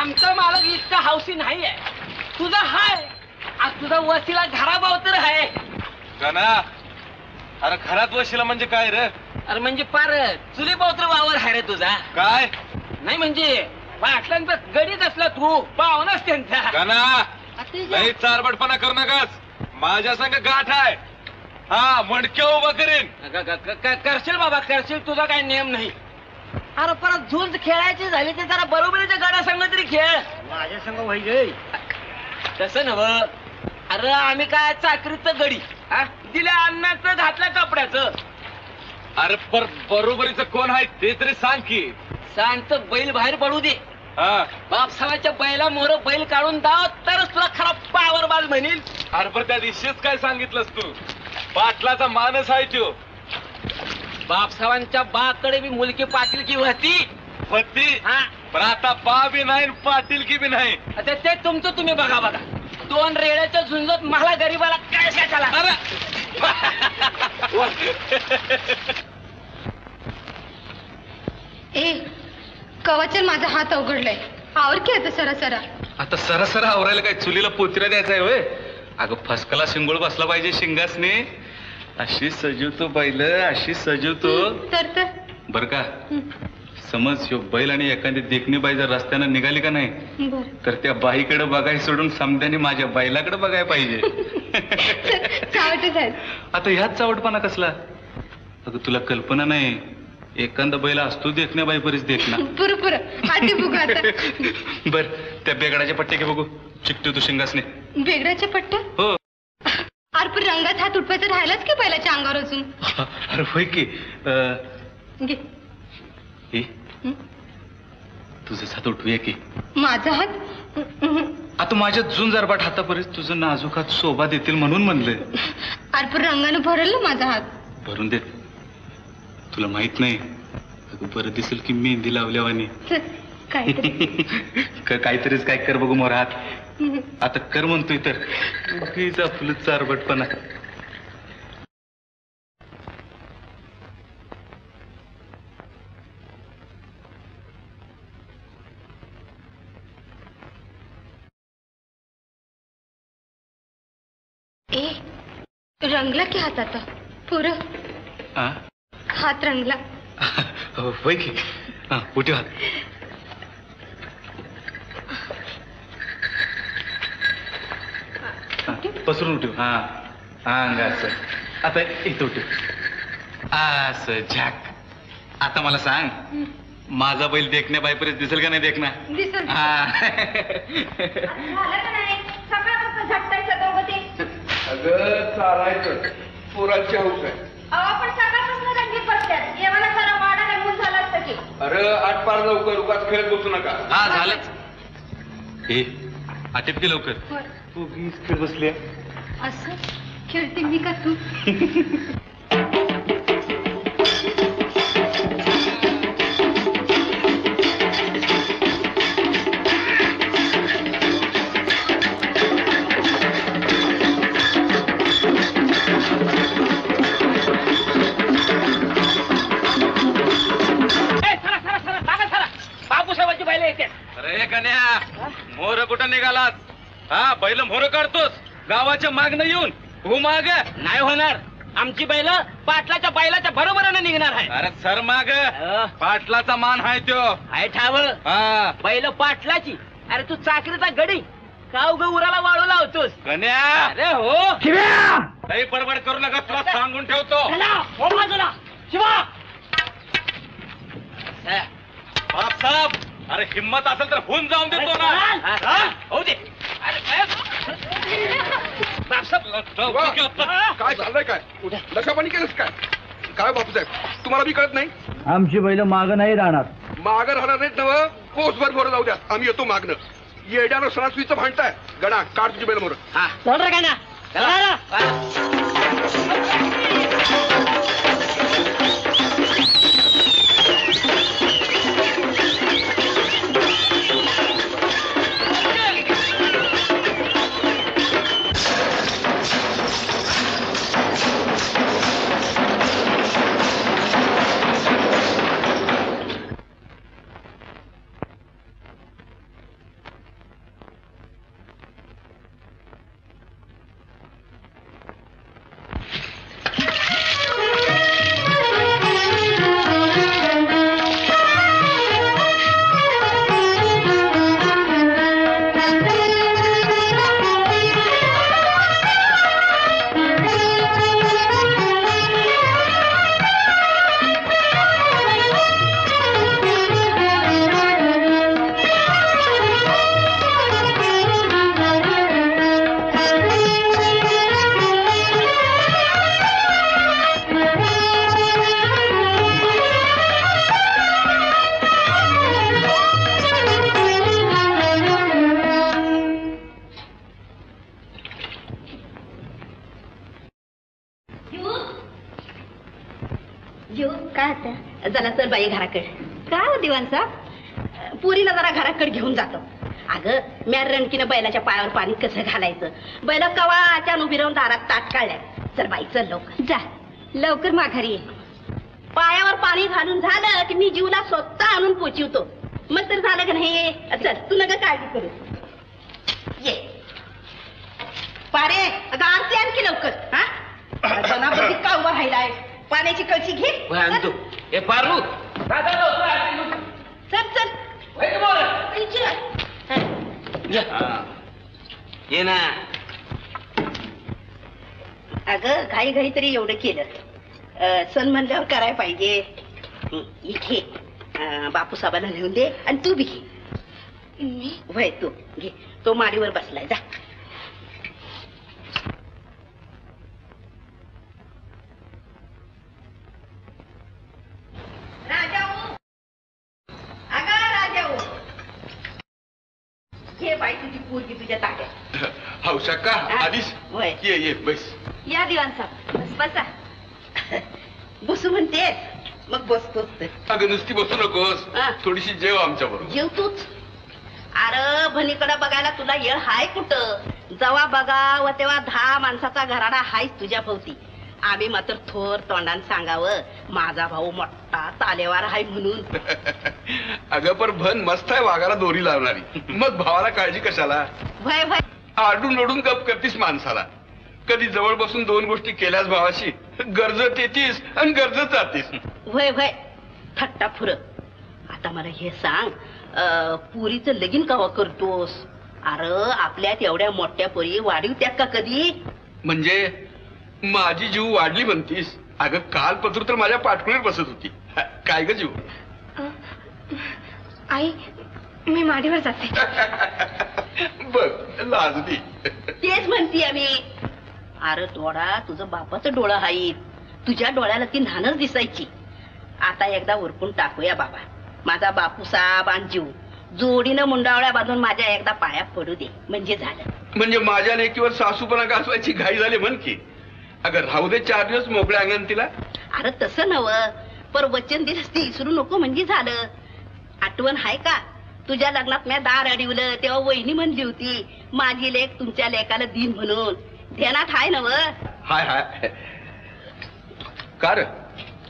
आमचा मालक इतका हौशी नाही आहे तुझा हाय आज तुझा वशिला घराबाव तर आहे का ना अरे घरात वशिला म्हणजे काय रे अरे म्हणजे पार चुली पावत्र वावर आहे रे तुझा काय नाही म्हणजे वाटल्यानंतर गडीत असला तू पाहुणाच त्यांचा का नाही चारबटपणा करू नकास माझ्या संग गाठ आहे हा मणक्या उभा करेन करशील बाबा करशील तुझा काही नियम नाही अरे परत झुंज खेळायची झाली ते जरा बरोबरीच्या गडा संग तरी खेळ माझ्या संग व्हायचे तसं नव अरे आम्ही काय चाकरीचं गडी दिल्या अन्नाचं घातल्या कपड्याचं अरे पर बरोबरीचं कोण आहे ते तरी सांग की सांगतं बैल बाहेर पडू दे बापसाहेबाच्या बैला मोर बैल काढून दाव तरच तुला खराब पावर बाज म्हणेल अरे पण त्या दिवशीच काय सांगितलंस तू पाटलाचा मानस आहे तो बापसाहेबांच्या बाकडे बी मुलगी पाटील की होती होती पण आता बा बी नाही पाटील की बी नाही अच्छा ते तुमचं तुम्ही बघा बघा दोन रेड्याच्या झुंजत मला गरीबाला काय कशाला ए कवाचल माझा हात अवघडलाय आवर की आता सरा सरा आता सरा सरा आवरायला काय चुलीला पोत्र्या द्यायचा होय अगं फसकला शिंगोळ बसला पाहिजे शिंगासने अशी सजवतो बैल अशी सजवतो तर तर बर का समज ह्यो बैल आणि एखादी देखणी बाई जर रस्त्यानं निघाली का नाही तर त्या बाईकडे बघाय सोडून समध्याने माझ्या बैलाकडे बघायला पाहिजे आता ह्याच चावटपणा कसला अगं तुला कल्पना नाही एखादा बैल असतो देखण्या बाई बरीच देखना बर त्या बेगडाच्या पट्ट्या घे बघू चिकटू तू शिंगासने बेगडाच्या पट्ट्या हो अरे पण रंगात हात उठवायचा राहिलाच की बैलाच्या अंगावर अजून अरे होय की तुझं हात उठवूया की माझा हात आता माझ्या जुंजारबाट हातापर्यंत तुझं नाजूक हात शोभा देतील म्हणून म्हणले अरे पण रंगानं भरल ना माझा हात भरून देत तुला माहित नाही बरं दिसेल की मेहंदी लावल्यावानी काहीतरीच काय कर बघू मोरा हात आता कर म्हणतोय तर तीच आपलं चारबटपणा ए रंगला की हात आता पुरं हात रंगला होय की उठे हात पसरून उठव हा हा अंगाचं आता इथं उठव असं झाक. आता मला सांग, माझा बैल देखण्या बाईपर्यंत दिसेल का नाही? देखना दिसेल. अगं चालायचं पोराची हौस आहे. आपण सकाळपासून रंगीत बसल्यात. देवाला सारा वाडा रंगून झाला असता की. अरे आठ पार लवकर, उगाच खेळत बसू नका. हा झालंच. हे आटेप की लवकर. तू वीस खेळ बसली असं खेळते मी का तू? मोर कुठं निघालात? हा बैल मोर काढतोस, गावाच्या मागणं येऊन हो माग नाही होणार. आमची बैल पाटलाच्या बैलाच्या बरोबरनं निघणार आहे. अरे सर माग पाटलाचा मान आहे तो. आहे ठाव बैल पाटलाची. अरे तू चाकरीचा गडी काव गौराला वाळू लावतोस कन्या. अरे हो शिव्या, काही बडबड करू नका, तुला सांगून ठेवतो. हो बाजूला शिवा. बाप साहेब, अरे हिम्मत असेल तर होऊन जाऊन देतो ना. हो दे. काय चाललंय? काय नशापाणी केलंस काय? काय बापूसाहेब, तुम्हाला बी कळत नाही? आमची बैल माग नाही राहणार. माग राहणार नाहीत नवं, कोसभर मोर जाऊ द्या, आम्ही येतो मागणं. येड्यानं सणासुईचं भांडताय. गडा काढ तुझी बैल मोर. काय ना पुरीला जरा घराकडे घेऊन जातो. अगं म्या रणकीनं बैलाच्या पायावर पाणी कसं घालायचं, बैल कवाच्या उभी राहून दारात ताट काढल्या. चल बाई चल लवकर जा, लवकर माघारी ये. पायावर पाणी घालून झालं की मी जीवला स्वतः आणून पोचवतो. मग तर झालं का नाही? चल तू नका काळजी करू. ये पारे, अगं आरती आण की लवकर. हा जनाबद्दल का उभा राहिलाय? पाण्याची कळशी घे. हे पारू चल चल ये ना. अगं घाई घाई तरी एवढं केलं, सण म्हणल्यावर करायला पाहिजे. इथे बापू साहेबांना लिहून दे आणि तू बी घे. तू घे, तो माडीवर बसलाय. जा ये ये बस. या दिवाण साहेब बस बसा. बसू म्हणते मग बसतोच. अगं नुसती बसू नकोस, थोडीशी जेव आमच्या बरोबर. जेवतोच. अरे भनीकडे बघायला तुला येळ हाय कुठं? जवा बघाव तेव्हा दहा माणसाचा घराडा हायच तुझ्या भोवती. आम्ही मात्र थोर तोंडान सांगावं माझा भाऊ मोठा तालेवार हाय म्हणून. अगं पण भन मस्त आहे वाघाला दोरी लावणारी, मग भावाला काळजी कशाला? भय भय आडून ओढून गप करतीस माणसाला. कधी जवळ बसून दोन गोष्टी केल्यास भावाशी, गरजत येतीस आणि गरजत जातीस. वय वय थट्टा फुर. आता मला हे सांग, पुरीचं लगीन कवा करतोस? अरे आपल्यात एवढ्या मोठ्या पुरी वाढीव त्यात का कधी? म्हणजे माझी जीव वाढली म्हणतीस? अगं काल पत्र तर माझ्या पाठकुळीवर बसत होती. काय ग जीव? आई मी माडीवर जाते. बघ लाजली. तेच म्हणते मी. अरे थोडा तुझं बापाचं डोळं हाईत. तुझ्या डोळ्याला ती लहानच दिसायची. आता एकदा उरकून टाकूया बाबा. माझा बापू साहेब आणि जीव जोडीनं मुंडावळ्या बांधून माझ्या एकदा पाया पडू दे म्हणजे झालं. म्हणजे माझ्या लेकीवर सासूपणा गाजवायची घाई झाली म्हण की. अगर राहू दे चार दिवस मोकळ्या अंगण तिला. अरे तसं नव पर वचन दिलंस ते विसरू नको म्हणजे झालं. आठवण आहे का तुझ्या लग्नात मी दार अडवलं तेव्हा वहिनी म्हणली होती माझी लेक तुमच्या लेकाला दिन म्हणून. ध्यानात आहे नव? हाय हाय. कार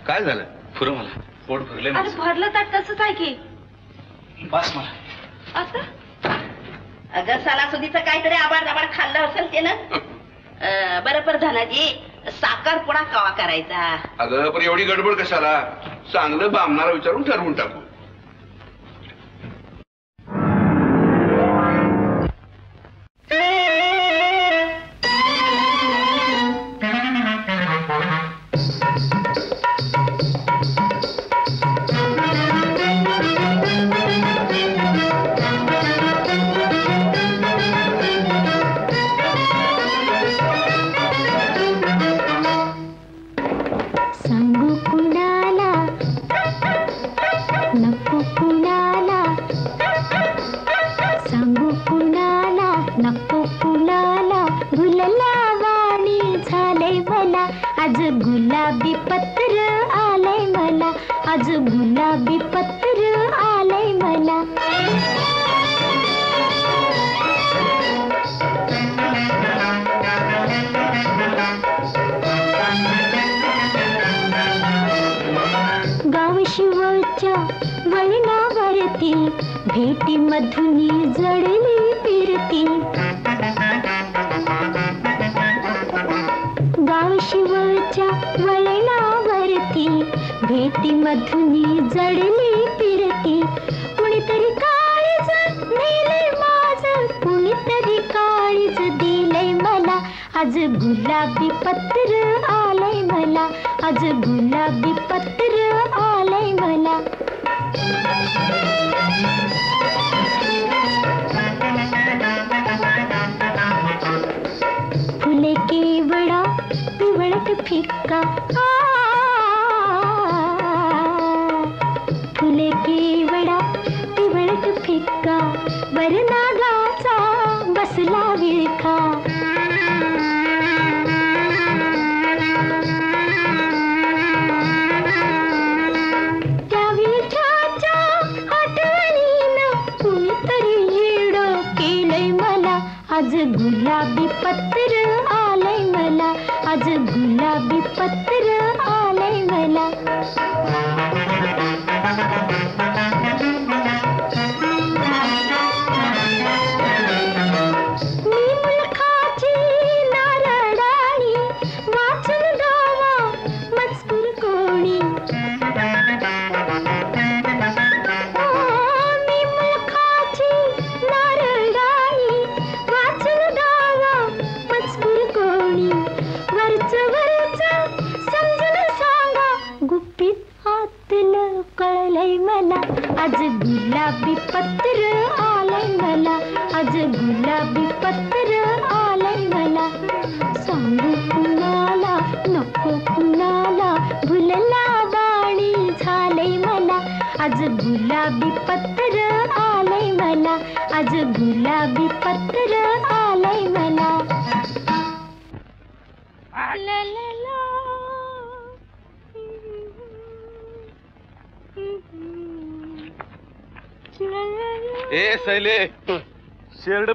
काय झालं? फुर मला पोट भरले. अरे भरलं तर तसंच आहे की. बस मला असं अगं साला सुधीचं काहीतरी आबाड दाबाड खाल्लं असेल ते ना. बरं पर धनाजी साखरपुडा कवा करायचा? अगं पण एवढी गडबड कशाला? चांगलं बामणारा विचारून ठरवून टाकू.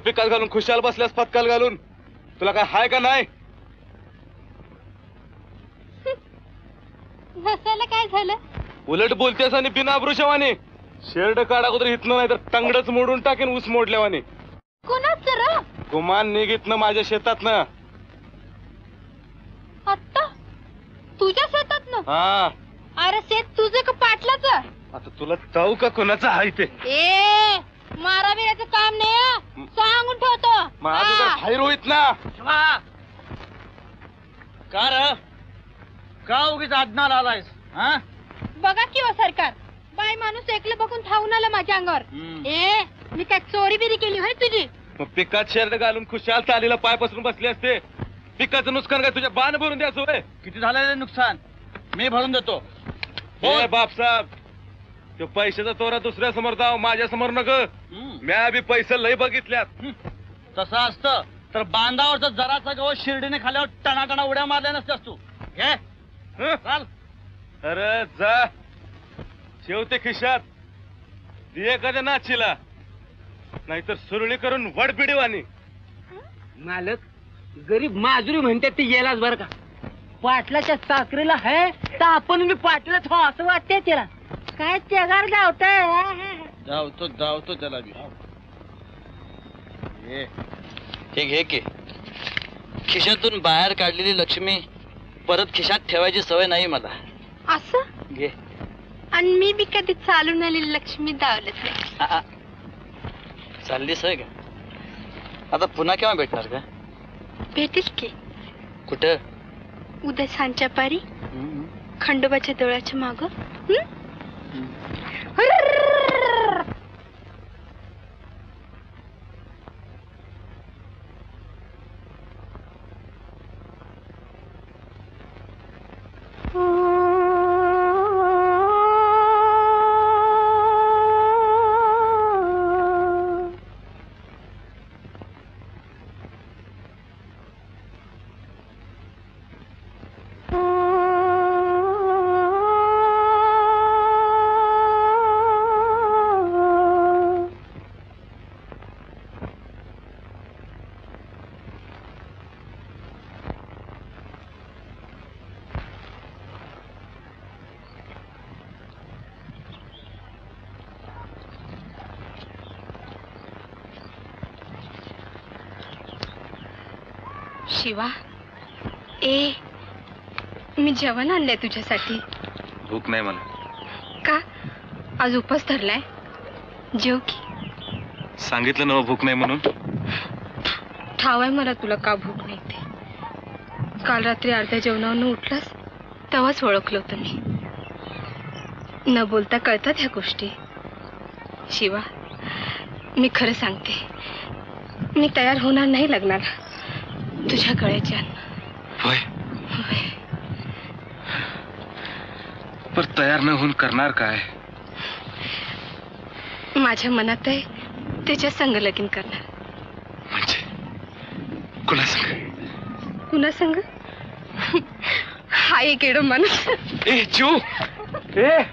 पिकाल घालून खुशाल बसल्यास पत्काल घालून तुला काय हाय का नाही? हसायला काय झालं? उलट बोलतेस आणि बिना अब्रुशवाने शेरड काढा कुत्र हितन नाही तर टंगडच मोडून टाकेन ऊस मोडल्यावाने. कोणाच रा गुमान निघित ना माझ्या शेतात ना. आता तुझ्या शेतात ना? हा. अरे शेत तुझे का पाटलाच? आता तुला ताऊ का कोणाचा हाय ते? ए मारा बिराचं काम नाही सांगून ठेवतो. माझं तर हाय रोहित ना. का का उगीच आज्ञाला आलायस हा? बघा की हो सरकार, बाई माणूस एकले बघून थावून आला माझ्या अंगावर. ए मी काय चोरी बिरी केली होय तुझी? पिकात शर्ट घालून खुशाल चालीला पाय पसरून बसले असते. पिकाचं नुकसान काय तुझ्या बाण भरून द्यायचो? किती झालेलं नुकसान मी भरून देतो. होय बापसाहेब, तो पैशाचा तोरा दुसऱ्या समोर जाव, माझ्या समोर नग. म्या बी पैसे लय बघितल्यात. तसं असतं तर बांधावरचा जराचा गवत शिर्डीने खाल्यावर टणाटणा उड्या मारल्या नसत्यास तू. घे चाल. अरे जा, ठेवते खिशात दिये कधी नाचीला, नाहीतर सुरळी करून वडपिडीवानी. मालक, गरीब माजुरी म्हणतात ती गेलाच बर का. पाटलाच्या साखरेला है तर आपण मी पाटलाच हो असं वाटतंय त्याला. काय चेगार धावतय. धावतो धावतो त्याला बी. हे घे की, खिशातून बाहेर काढलेली लक्ष्मी परत खिशात ठेवायची सवय नाही मला. असं घे. आणि मी बी कधी चालून आलेली लक्ष्मी दावलत नाही. चाललीस आहे का? आता पुन्हा केव्हा भेटणार का? भेटेल की. कुठं? उद्या सांच्या पारी खंडोबाच्या देवळाच्या माग. शिवा, ए मी जेवण आणलंय तुझ्यासाठी. भूक नाही मला. का आज उपास धरलाय? जेव की. सांगितलं ना भूक नाही म्हणून. ठाव आहे मला तुला का भूक नाही ते. काल रात्री अर्ध्या जेवणावरून उठलास तेव्हाच ओळखलं होतं मी. न बोलता कळतात ह्या गोष्टी. शिवा, मी खरं सांगते, मी तयार होणार नाही लग्नाला. तुझ्या गळ्याची अन्न पर तयार न होऊन करणार काय? माझ्या मनात आहे त्याच्या संग लगीन करणार. म्हणजे कुणा संग? कुणा संग? हा एक एडो माणूस. ए चू, ए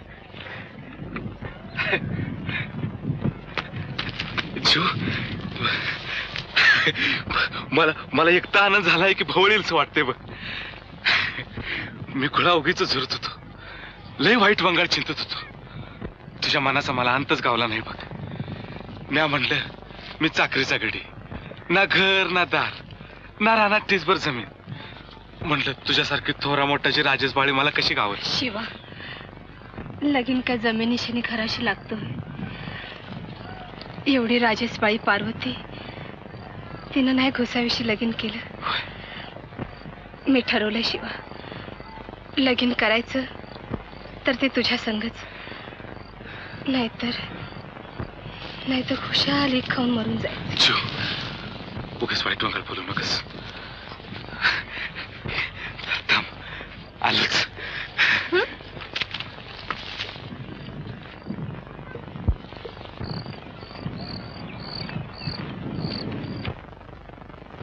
चू, मला मला एकटा आनंद झालाय की भवळीलच वाटते बघ. मी खुळा उगीच झुरत होतो, लय वाईट वंगाळ चिंतत होतो. तुझ्या मनाचा मला अंतच गावला नाही बघ. म्या म्हणलं मी चाकरीचा गडी, ना घर ना दार ना रानात टिसभर जमीन. म्हणलं तुझ्यासारखी थोरा मोठ्याची राजेशबाळी मला कशी गावल? शिवा, लगीन काय जमिनीशी घराशी लागतो? एवढी राजेशबाळी पार्वती, तिनं नाही घुसाविषयी लगीन केलं. मी ठरवलंय शिवा, लगीन करायचं तर ते तुझ्या संगच, नाहीतर नाहीतर खुशाल एक खाऊन मरून जायचं. उगाच वाईट वांगल बोलू नकस. थांब, आलोच.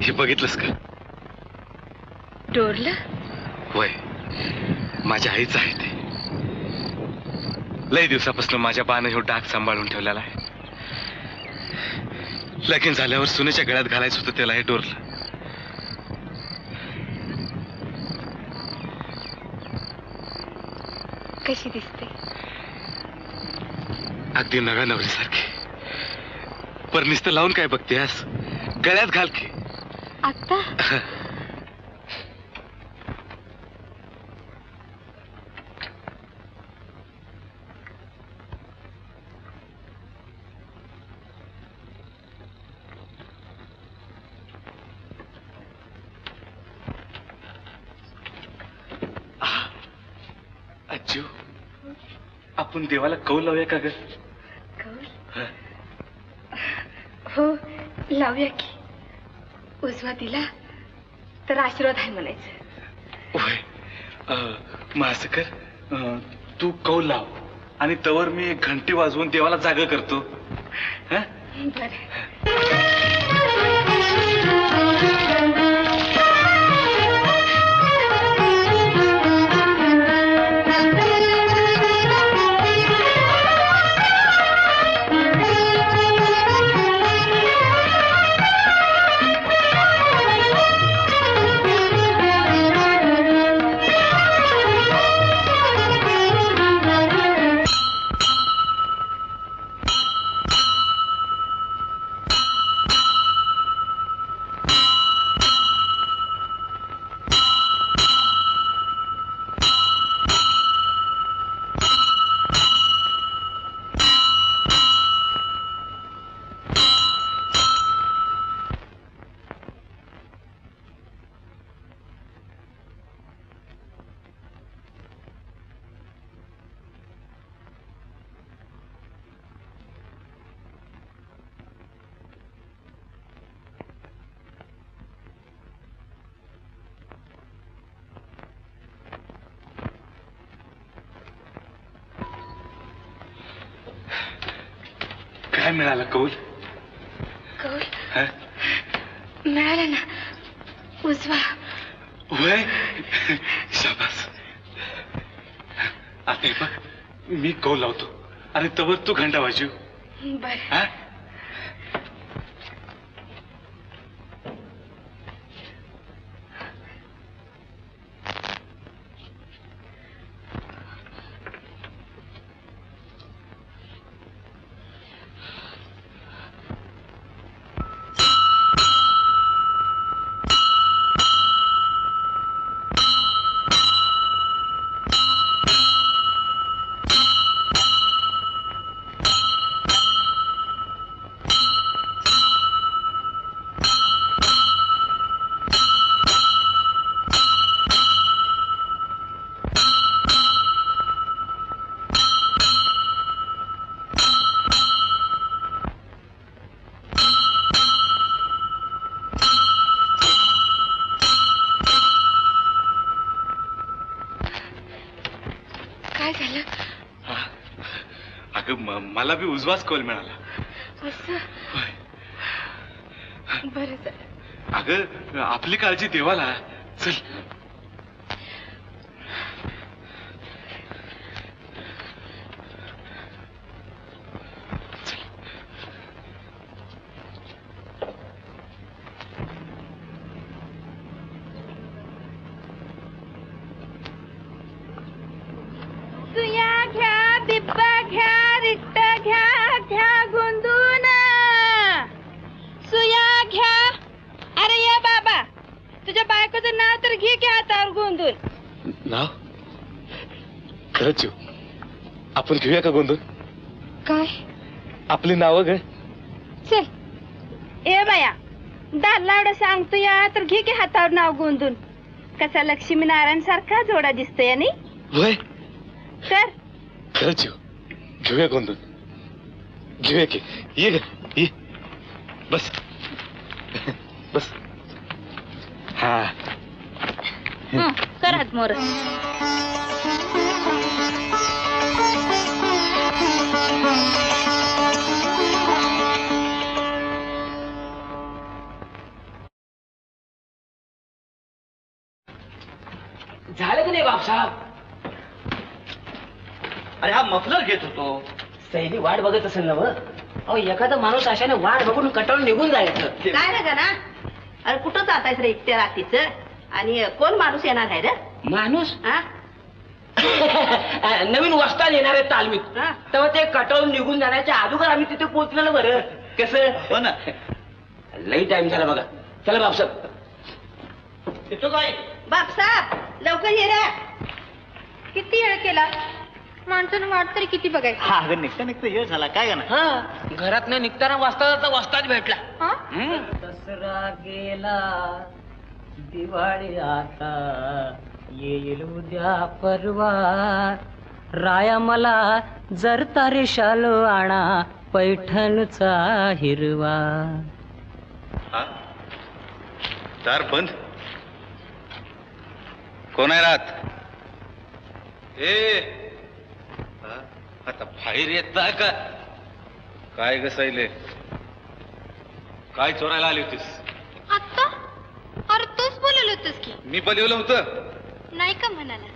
हे बघितलंस का? डोरला? होय, माझ्या आईच आहे ते. लय दिवसापासून माझ्या बाने हे डाग सांभाळून ठेवलेला आहे. लगीन झाल्यावर सुनेच्या गळ्यात घालायचं होतं त्याला हे डोरला. कशी दिसते? अगदी नव्या नवरीसारखी. पर निस्त लावून काय बघते आज? गळ्यात घाल की. आता आपण देवाला कौल लावूया का ग? कौल? हो लावूया की. उजवा दिला तर आशीर्वाद आहे म्हणायचं. होय मास्तर तू कौल लाव आणि तवर मी घंटी वाजवून देवाला जाग करतो. मिळाला कौल? कौल मिळाला ना. उजवा. वय शाबास. आता बघ मी कौल लावतो आणि तवर तू घंटा वाजव. बर मला भी उजवाच कौल मिळाला. बरं झालं. अगं आपली काळजी देवाला. चल घेऊया का गोंधळ? काय आपली नाव ग? चल ए बाया दाल लावडा सांगतो या तर घे की हातावर नाव गोंधून. कसा लक्ष्मीनारायण सारखा जोडा दिसतोय आणि होय तर खरच घेऊया गोंधळ घेऊया की. ये ग ये बस बस हा कर हात मोर. झालं की नाही बापसाहेब? अरे हा मफलर घेत होतो. सैनी वाट बघत असेल ना. अहो एखादा माणूस अशाने वाट बघून कटाळून निघून जायचं काय ना ग ना. अरे कुठं जातायच रे एकट्या रात्रीच? आणि कोण माणूस येणार आहे रे? माणूस हा नवीन वस्ता येणार आहे तालमीत. तेव्हा ते कटाळून निघून जाण्याच्या अगोदर आम्ही तिथे पोहोचलेलं बरं. कसं हो ना. लई टाइम झाला बघा. चला बापसाहेब. येतो काय बापसाहेब? लवकर ये रे. किती वेळ केला? माणसानं वाट तरी किती बघायचं. हा अगं निघता निघता वेळ झाला काय का ना. घरात न निघताना वाजता वाजताच भेटला. दसरा गेला दिवाळी आता येईल उद्या परवा राया मला जरता रे शाल आणा पैठणचा हिरवा। दार बंद, कोण आहे रात? ए आता बाहेर येत नाही का काय? गसायले काय चोरायला आली होतीस आता? अरे तूच बोलवलं होतस की? मी बोलवलं होतं नाही का? म्हणाला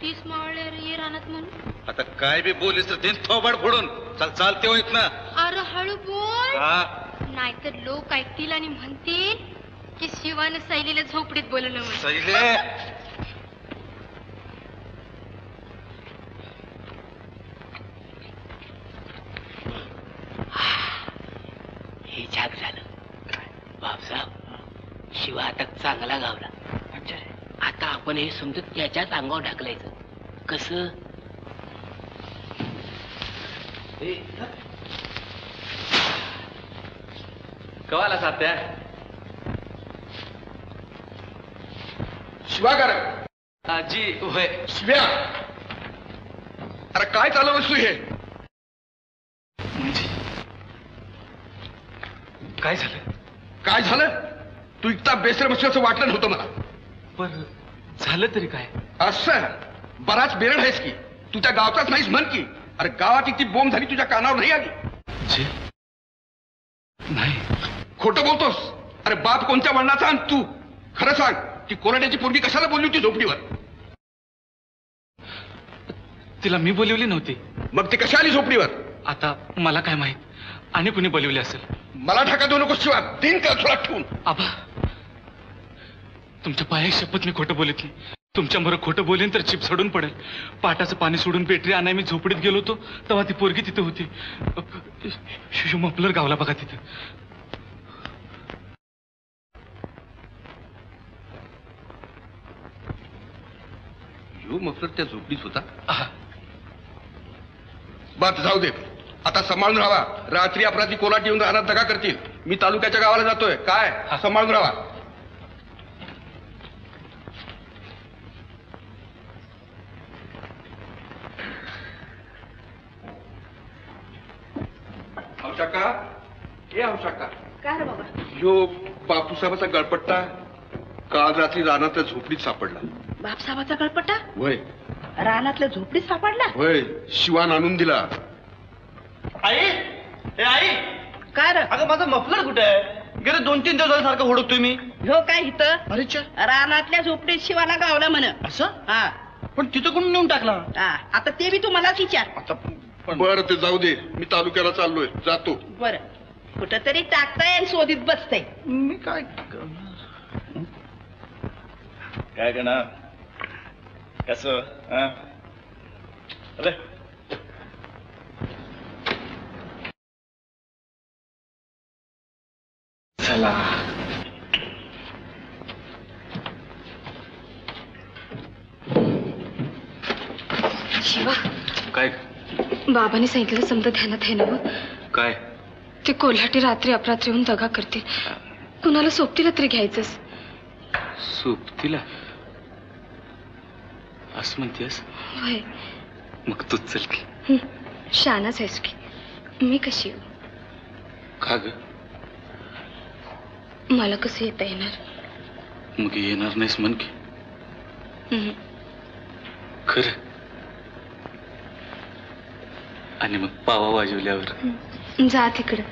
तीस मावळे ये रानात म्हणून. आता काय बी बोलीस तर दिन थोबाड फोडून चल चालते हो इतना. अरे हळू बोल नाहीतर लोक ऐकतील आणि म्हणतील की शिवाने सैलीला झोपडीत बोलवलं. सैली हे झाक झालं बापसाहेब. शिवा आता चांगला गावला. आता आपण हे समजत त्याच्याच अंगावर ढकलायचं कसं? कवाला सात्या शिवा कर आजी होय शिव्या. अरे काय चालवस तू? हे काय झालं? काय झालं? तू इतका बेसर बसल्याचं वाटलं नव्हतं मला. पण झालं तरी काय? असं बराच बेरड आहेस की. तुझ्या गावचाच नाहीस म्हण की. अरे गावात इतकी बोंब झाली तुझ्या कानावर नाही आली जी? नाही खोटं बोलतोस. अरे बाप कोणत्या वळणाचा आणि तू? खरं सांग ती कोरड्याची पोरगी कशाला बोलली होती झोपडीवर? तिला मी बोलवली नव्हती. मग ती कशा आली झोपडीवर? आता मला काय माहित आणि कुणी बोलवली असेल. मला ठाका देऊ नकोस शिवा. तीन कळसोळा ठेवून आबा तुमच्या पाया शपथ मी खोटं बोलितली. तुमच्याबरोबर खोटं बोलेन तर चिप सोडून पडेल. पाटाचं पाणी सोडून पेटरी आणाय मी झोपडीत गेलो होतो तेव्हा ती पोरगी तिथे होती. शिशू मफलर गावला बघा तिथे. शिशू मफलर त्या झोपडीत होता. बात जाऊ दे आता सांभाळून राहा. रात्री अपराधी कोलाट येऊन राहणार दगा करतील. मी तालुक्याच्या गावाला जातोय काय? सांभाळून राहा. हौशाका ए हौशाका काय रे बाबा? यो बापूसाहेबाचा गळपट्टा काल रात्री रानातल्या झोपडीत सापडला. बापसाहेबाचा गळपट्टा होय रानातल्या झोपडीत सापडला होय. शिवान आणून दिला. आई ए आई काय रे? अगं माझा मफलर कुठे आहे? गेले दोन तीन दिवस सारखं हुडकतोय मी. हो काय इथं? अरे रानातल्या झोपडीत शिवाला गावला म्हण. असं? हा पण तिथं कोण नेऊन टाकला? आता ते बी तुम्हालाच विचार. बरं ते जाऊ दे मी तालुक्याला चाललोय जातो. बर कुठंतरी टाकताय आणि शोधित बसताय. मी काय काय करणार कस? अरे चला शिवा. काय बाबांनी सांगितलं समजा ध्यानात आहे ना? मग काय ते कोल्हाटी रात्री अपरात्री येऊन दगा करते. कुणाला सोबतीला तरी घ्यायचंस. सोबतीला असं म्हणतेस? होय. मग तूच चल की. शानाच आहेस की. मी कशी येऊ? का ग मला कसं येता येणार? मग येणार नाहीस म्हण की. खरं? आणि मग पावा वाजवल्यावर जा तिकडे.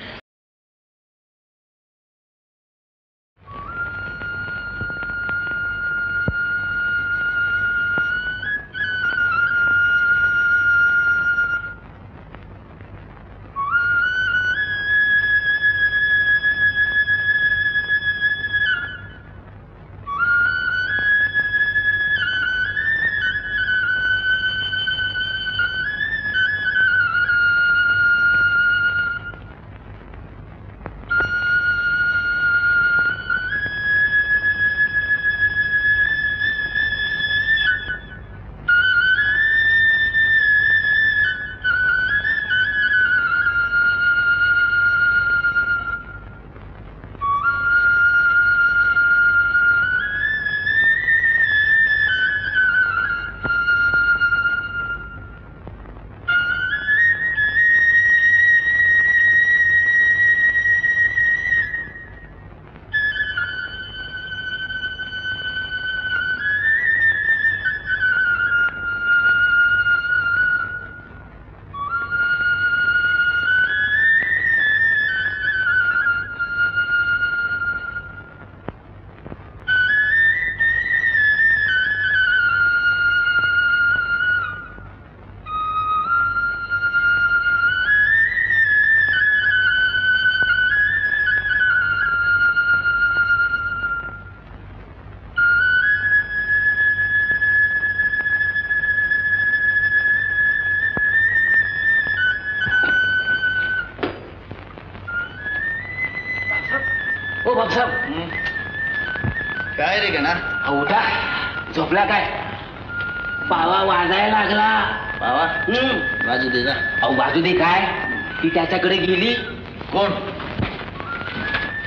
होता झोपला काय बावा वाजायला लागला. बावा हम्म बाजू दे ना. अहो बाजू दे काय, ती त्याच्याकडे गेली. कोण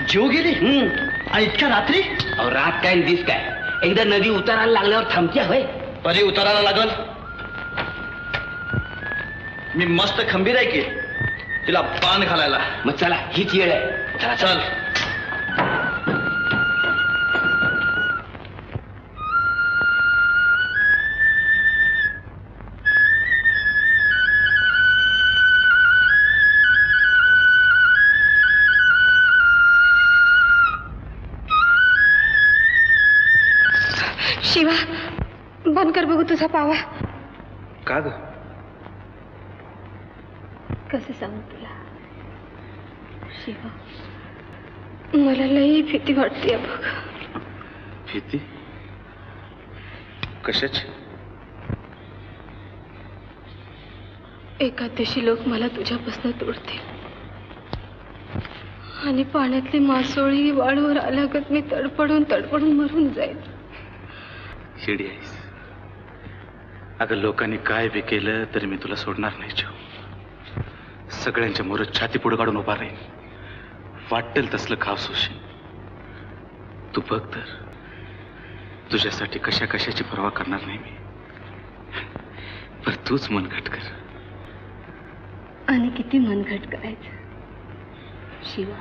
जीव गेली? हम्म इतक्या रात्री? अहो रात काय दिस काय, एकदा नदी उतारायला लागल्यावर थांबते होय. परी उतारायला लागल मी मस्त खंबीर आहे की तिला पान घालायला. मग चला हीच येळ आहे, चला चल. शिवा बंद कर बघू तुझा पावा. का ग कसं सांगू तुला शिवा, मला लई भीती वाटते बघ. भीती कशाची? एका दिवशी लोक मला तुझ्यापासून तोडतील आणि पाण्यातली मासोळी वाळूवर आल्यागत मी तडपडून तडपडून मरून जाईल. शिडी आहेस अगं, लोकांनी काय बी केलं तरी मी तुला सोडणार नाही जीव. सगळ्यांच्या मोर छाती पुढे काढून उभा राहील, वाटेल तसलं खाव सोशी. तू बघ तर, तुझ्यासाठी कशा कशाची पर्वा करणार नाही मी. पर तूच मनगट कर. आणि किती मनगट करायचं शिवा,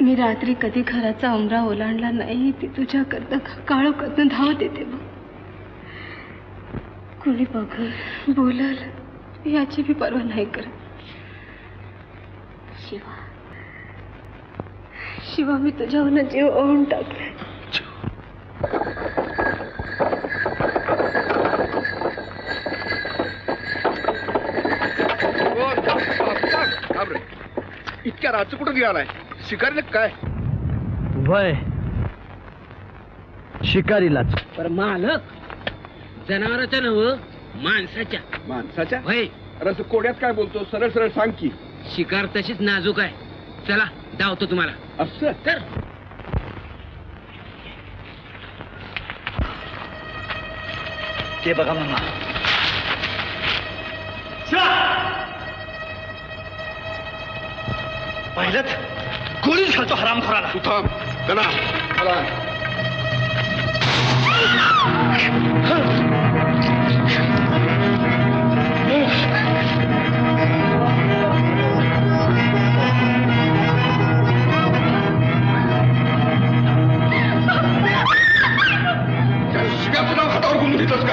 मी रात्री कधी घराचा उमरा ओलांडला नाही. ती तुझ्याकरता काळोखातून धावत येते बघ. कुणी बघल बोलल याची बी पर्वा नाही करत शिवा. शिवा मी तुझ्यावर जीव ओढून टाकलाय. इतक्या रात्र कुठं गेलाय? शिकारीला काय भय? शिकारीलाच. पर मालक जनावराच्या नव माणसाच्या. माणसाच्या भय? अरे कोड्यात काय बोलतो, सरळ सरळ सांग की. शिकार तशीच नाजूक आहे, चला धावतो तुम्हाला. असं तर ते बघा मामा पाहिलंच गोळीच घालतो हरामखोराला. तू थांब चला चला.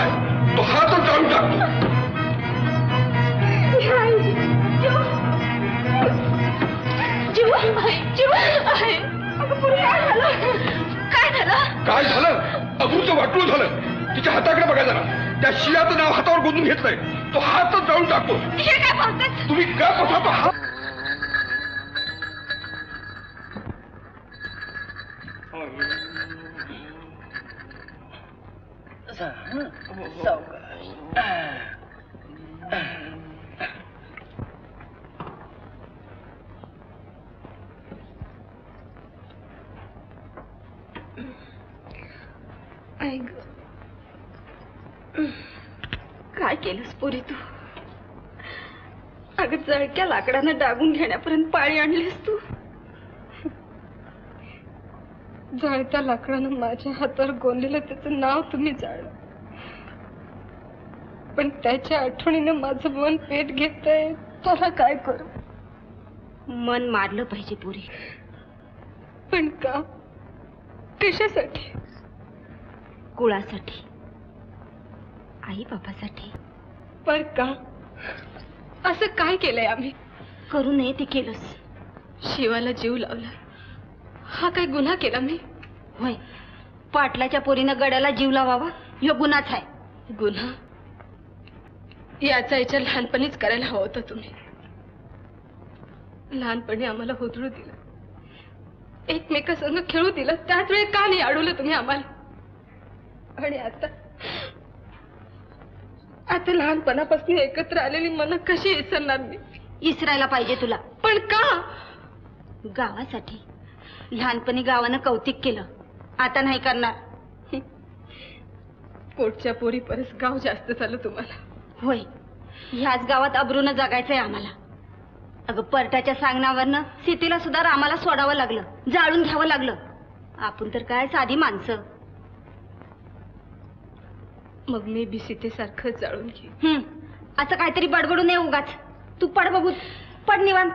त्या शिव्याचं नाव हातावर गुंतून घेतच काय, तो हातच जाळून टाकतो. काय झालं? काय झालं अगूचं वाटलं झालं. तिच्या हाताकडे बघायला ना, त्या शियाचं नाव हातावर गोंधून घेतलंय, तो हात जाळून टाकतो. तुम्ही का कसा तो हात? काय केलंस पोरी तू? अगं जळक्या लाकडानं डागून घेण्यापर्यंत पाळी आणलीस तू. जळत्या लाकडानं माझ्या हातावर गोंधलेलं त्याचं नाव तुम्ही जाळलं, पण त्याच्या आठवणीनं माझं मन पेट घेतय. त्याला काय करू? मन मारलं पाहिजे पोरी. पण का? कशासाठी? कुळासाठी, आई बाबासाठी. पर का असं काय केलंय आम्ही? करू नये ते केलंस. शिवाला जीव लावला हा काय गुन्हा केला मी? होय, पाटलाच्या पोरीनं गड्याला जीव लावावा ह्यो गुन्हाच आहे. गुन्हा याचा विचार लहानपणीच करायला हवा होता तुम्ही. लहानपणी आम्हाला होदळू दिलं, एकमेकासंग खेळू दिलं, त्याच वेळी का नाही अडवलं तुम्ही आम्हाला? आणि आता आता लहानपणापासून एकत्र आलेली मन कशी इसरणार मी? इसरायला पाहिजे तुला. पण का? गावासाठी. लहानपणी गावानं कौतिक केलं, आता नाही करणार. पोटच्या पोरी परस गाव जास्त झालं तुम्हाला. होय, ह्याच गावात अब्रून जगायचंय आम्हाला. अगं परटाच्या सांगण्यावरनं सीतीला सुद्धा रामाला सोडावं लागलं, जाळून घ्यावं लागलं. आपण तर काय साधी माणसं. मग मी बी सीतेसारखं जाळून घे. असं काहीतरी बडबडू नये उगाच. तू पड बघू, पड निवांत.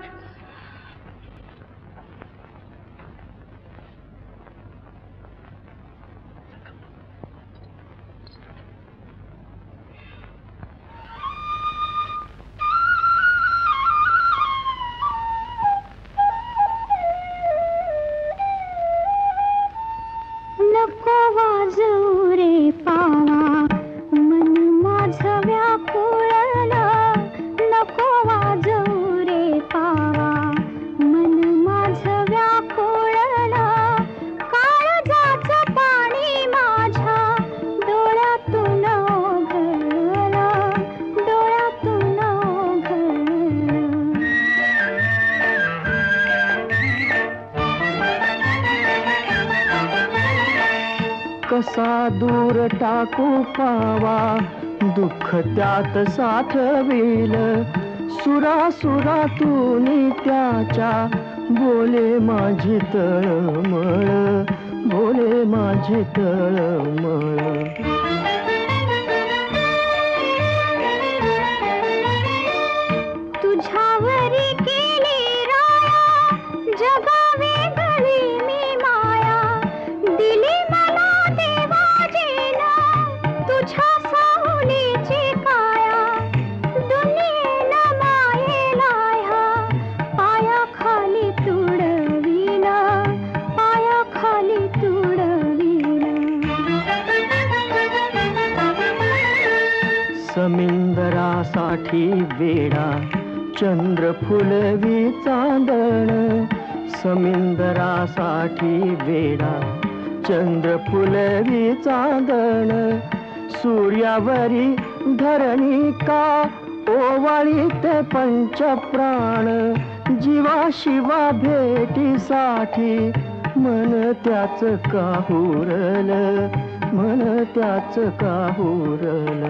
दूर टाकू पावा दुःख त्यात साठविल, सुरासुरा तूनी त्याच्या बोले माझी तळमळ, बोले माझी तळमळ. समिंदरासाठी वेडा चंद्र फुलवी चांदण, समिंदरासाठी वेडा चंद्र फुलवी चांदण, सूर्यावरी धरणी का ओवाळीत पंचप्राण, जीवा शिवा भेटीसाठी मन त्याच काहुरल, मन त्याच काहुरल.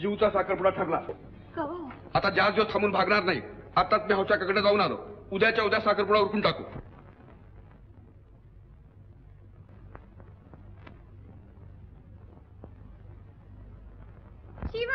जीवचा साखरपुडा ठरला. आता जास्त दिवस थांबून भागणार नाही. आताच मी हौशा काकडे जाऊन आलो. उद्याच्या उद्या साखरपुडा उरकून टाकू. Shiva!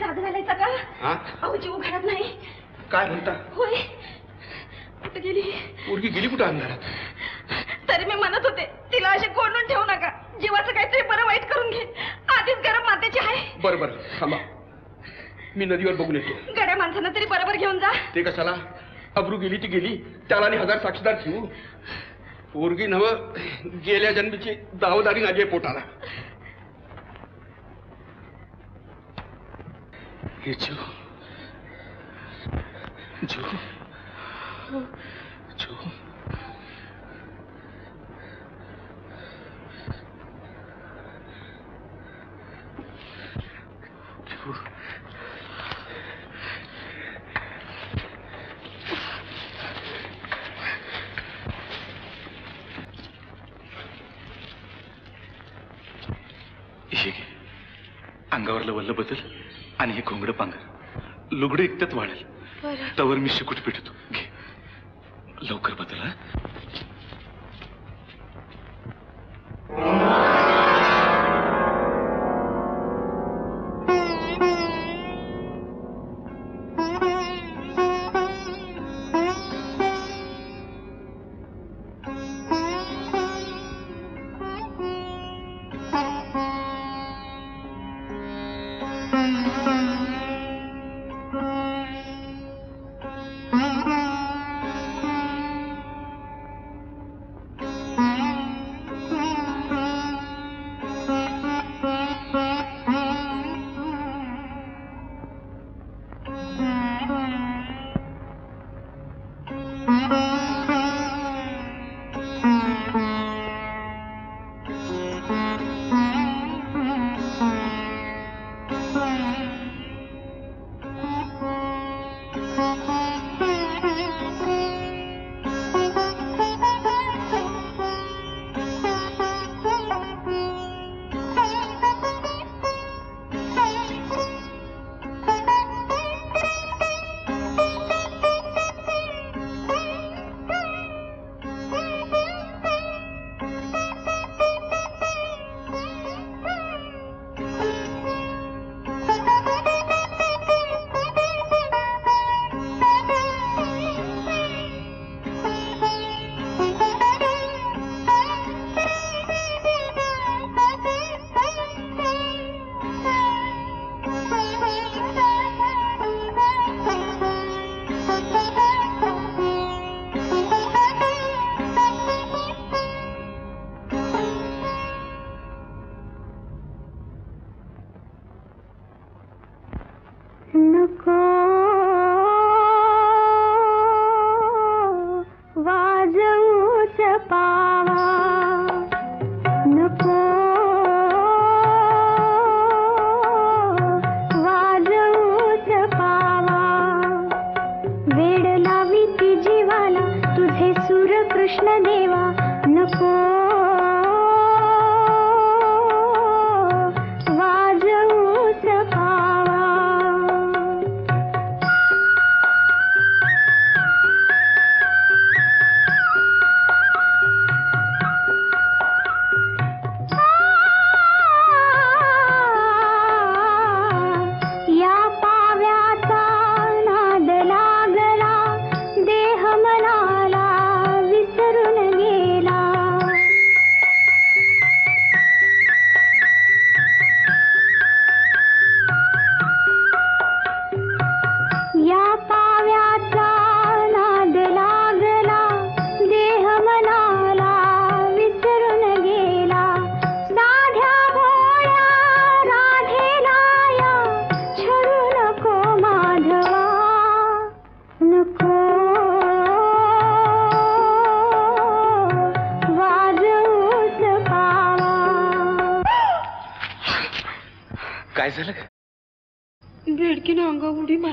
जाग झालाय सगळा. अहो जीव घरात नाही. काय म्हणता? होय कुठे गेली पोरगी? गेली कुठे अंधारात? तरी मी म्हणत होते तिला अशी कोंडून ठेवू नका. जीवाचं काहीतरी बरं वाईट करून घे. आधीच गरम मातेची आहे. बरोबर थांबा मी नदीवर बघून येतो. गड्या माणसांना तरी बरोबर घेऊन जा. ते कशाला अब्रू गेली ती गेली त्याला आणि हजार साक्षीदार ठेवू. पोरगी नव गेल्या जन्मीची दावदारी माझ्या पोटाला. हे जीव जीव जीव अंगावरलं वल्ल बदल आणि हे घोंगडं पांगर लुगडं एकट्यात वाढेल तवर मी शिकूट पेटतो. घे लवकर बदल.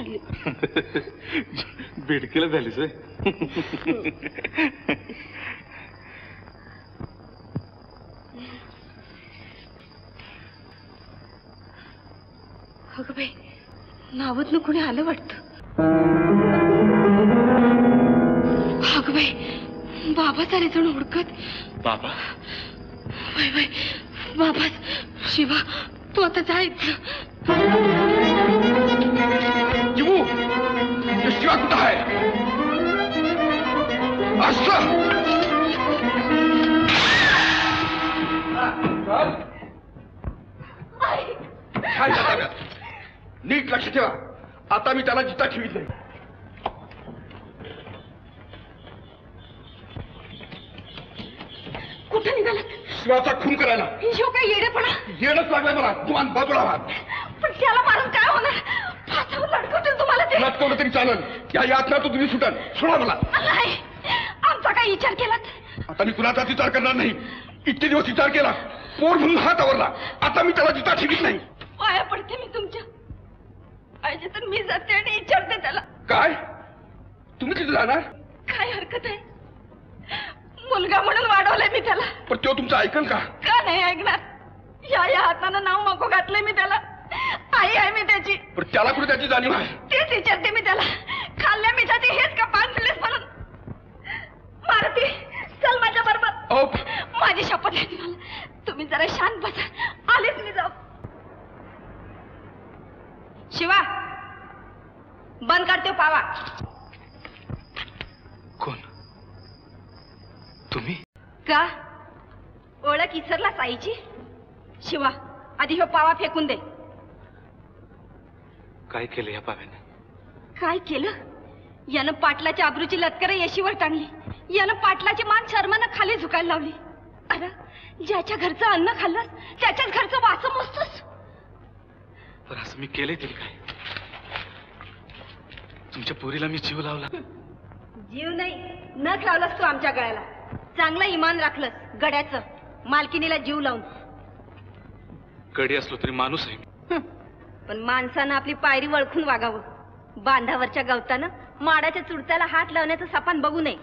हा बिडकीला झालीस. अगं बाई नावातनं कोणी आलं वाटतं. अगं बाई बाबा सारे जण हुडकत. बाबा बाई बाई बाबा शिवा तू आता जायचं. Aslı! काय झालं? नीट लक्ष ठेवा. आता मी त्याला जिता ठेवीत नाही. कुठे निघाला? शिवाचा खून करायला. शिव काय येडेपणा? येडच लागलाय मला. तुम्हाला बाजूला व्हा. पण त्याला मारून काय होणार? फासावर लटकवतील तुम्हाला ते. लटकवलं तरी चालेल. या यातनातून तुम्ही सुटाल. सोडा मला. नाही. आमचा काय विचार केलात? आता मी कुणाचा विचार करणार नाही. इतके दिवस विचार केला. पोर म्हणून हात आवरला. आता मी त्याला जिता ठेवीत नाही. पाया पडते मी तुमच्या. पाहिजे तर मी जाते आणि विचारते त्याला. काय तुम्ही तिथे जाणार? काय हरकत आहे? मुलगा म्हणून वाढवलंय मी त्याला. पण तो तुमचं ऐकल का? का नाही ऐकणार? या या हातानं नाव मको घातलंय मी त्याला. आई आहे मी त्याची. पण त्याला कुठे त्याची जाणीव आहे? तेच विचारते मी त्याला. खाल्ल्या मिठाचे हेच का पान दिलेस म्हणून? मारुती चल माझ्या बरोबर. माझी शपथ आहे तुम्हाला. तुम्ही जरा शांत बसा. आलेच मी जाऊ. शिवा बंद करते पावा. कोण तुम्ही? का ओळख इसरला साईची? शिवा आधी हो पावा फेकून दे. काय केलं या पाव्याने? काय केलं? यानं पाटलाच्या अब्रूची लतकर येशीवर टांगली. यानं पाटलाची मान शर्मानं खाली झुकायला लावली. अरे ज्याच्या घरचं अन्न खाल्लंस त्याच्याच घरचं वास मोजतोस. पण असं मी केलंय तरी काय? तुमच्या पोरीला मी जीव लावला. जीव नाही नख लावलास तू आमच्या गळ्याला. चांगला इमान राखलंस गड्याचं. मालकिनीला जीव लावून. गडी असलो तरी माणूस आहे. पण माणसानं आपली पायरी वळखून वागावं. बांधावरच्या गवतानं माडाच्या चुडत्याला हात लावण्याचं सापान बघू नये.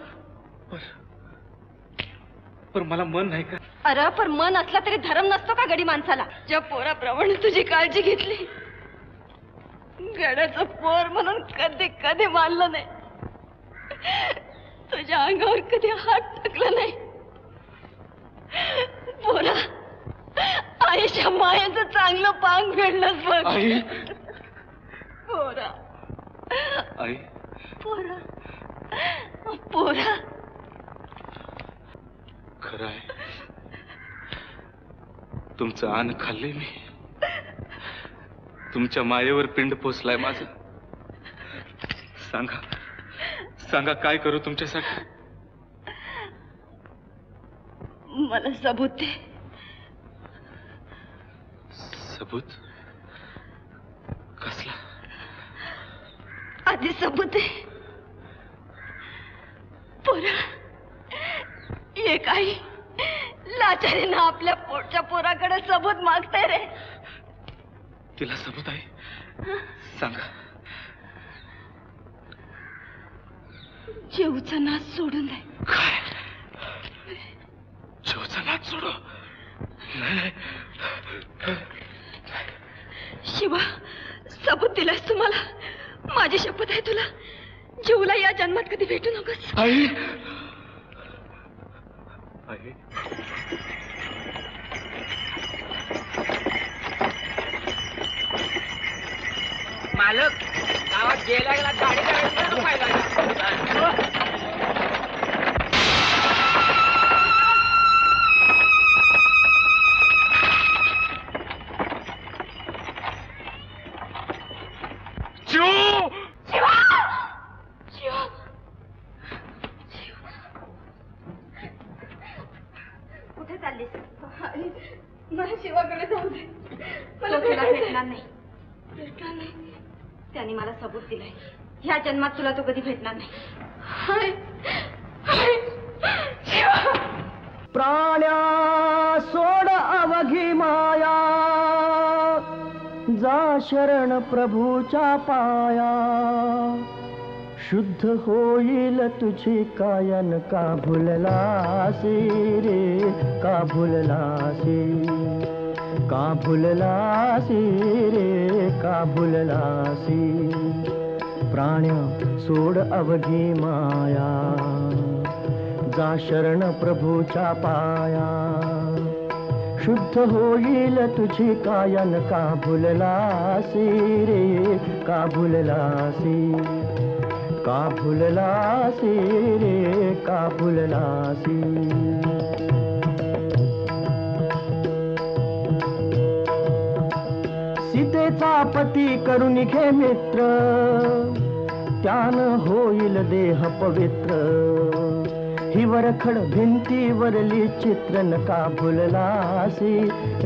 पर मला मन नाही का? अरे पर मन असला तरी धर्म नसतो का गडी माणसाला? ज्या पोरा प्रमाणे तुझी काळजी घेतली. गड्याचं पोर म्हणून कधी कधी मानलं नाही. तुझ्या अंगावर कधी हात टाकला नाही. पोरा आईच्या मायाचं चांगलं पांग फेडलंच बघ. आई पोरा. आई पोरा. पोरा खरं आहे. तुमचं अन्न खाल्लंय मी. तुमच्या मायेवर पिंड पोचलाय माझं. सांगा सांगा काय करू तुमच्यासाठी? मला सबूत दे. सबूत कसला? आधी सबूत दे. पोरा एक आई लाचारीनं आपल्या पोटच्या पोराकडे सबूत मागताय रे. तिला सबूत आहे? सांगा. जीवचा नाच सोडून दे. काय जीवचा नाच सोडू? नाही. शिवा सबूत दिलास तू मला. माझी शपथ आहे तुला. जीवला या जन्मात कधी भेटू नकोस. आई मालक गावात गेला गेला गाडी पाहिजे. जन्मात तुला तो कधी भेटणार नाही. प्राण्या सोड अवघी माया, जा शरण प्रभूच्या पाया. शुद्ध होईल तुझी कायन. का भुललासी रे का भुललासी, का भुललासी रे का भुललासी. प्राण्या सोड अवघी माया, जा शरण प्रभूच्या पाया. शुद्ध होईल तुझी कायन. का भुललासी रे का भुललासी. काबुलनासी रे काबुलनासी, सीतेचा पती करून घे मित्र, त्यान होईल देह पवित्र, हिवरखड भिंतीवरली चित्रन काबुलनासी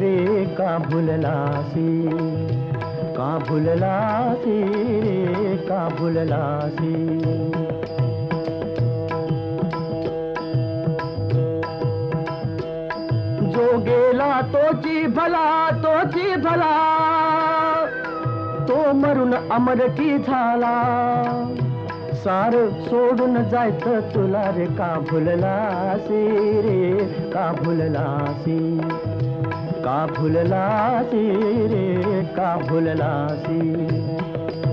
रे काबुलनासी, काबुलनासी रे काबुलनासी। जो गेला तोची भला तोची भला, तो मरून अमर की झाला, सार सोडून जायचं तुला रे काबुलनासी रे काबुलनासी, काबुलनासी रे काबुलनासी।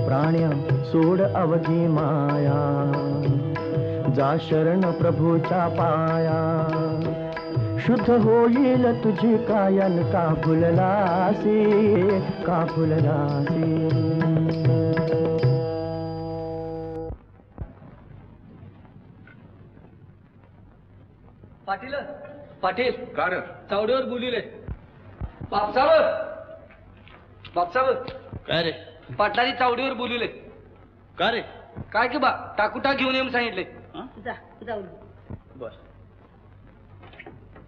प्राण्या सोड अवधी माया, जा शरण प्रभूच्या पाया, शुद्ध होईल तुझी कायन काबुलनासी काबुलनासी। पाटील पाटील कारण चावडीवर बोलिले बापसाहेब बापसाहेब काय रे पाटलारी चावडीवर बोलिले का रे काय की बा टाकुटा घेऊन येऊन सांगितले जा जाऊ बर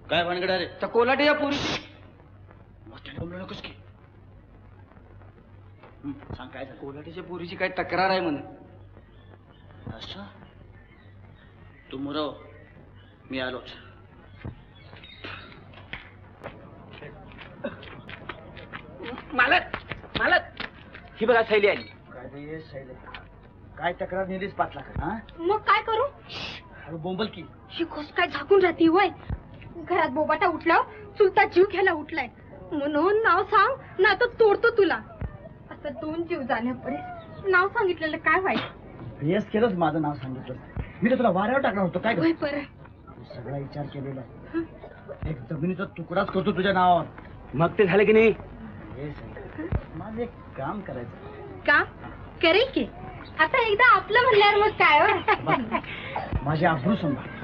काय भानगड रे त्या कोलाटे या पुरी मोठ्या बोलू नकोस की सांग काय झालं कोलाटेच्या पुरीची काय तक्रार आहे म्हणे असं तुमरो मी आलोच मालक मालक ही बघा शैली आली काय शैली काय तक्रार नेलीस पाच लाख मग काय करू अरे बोंबल की शिकोस काय झाकून राहते वय घरात बोबाटा उठला चुलता जीव घ्यायला उठलाय म्हणून नाव सांग ना तर तोडतो तुला असं दोन जीव जाण्यापरे नाव सांगितलेलं काय वाईट येस केलंच माझं नाव सांगितलं मी तुला वाऱ्यावर टाकणार होतो काय होय पर सगळा विचार केलेला एक जमिनीचा तुकडाच करतो तुझ्या नावावर मग ते झालं की नाही माझं एक काम करायचं काम करेल की आता एकदा आपलं म्हणल्यावर मग काय माझे आबरू सांभाळ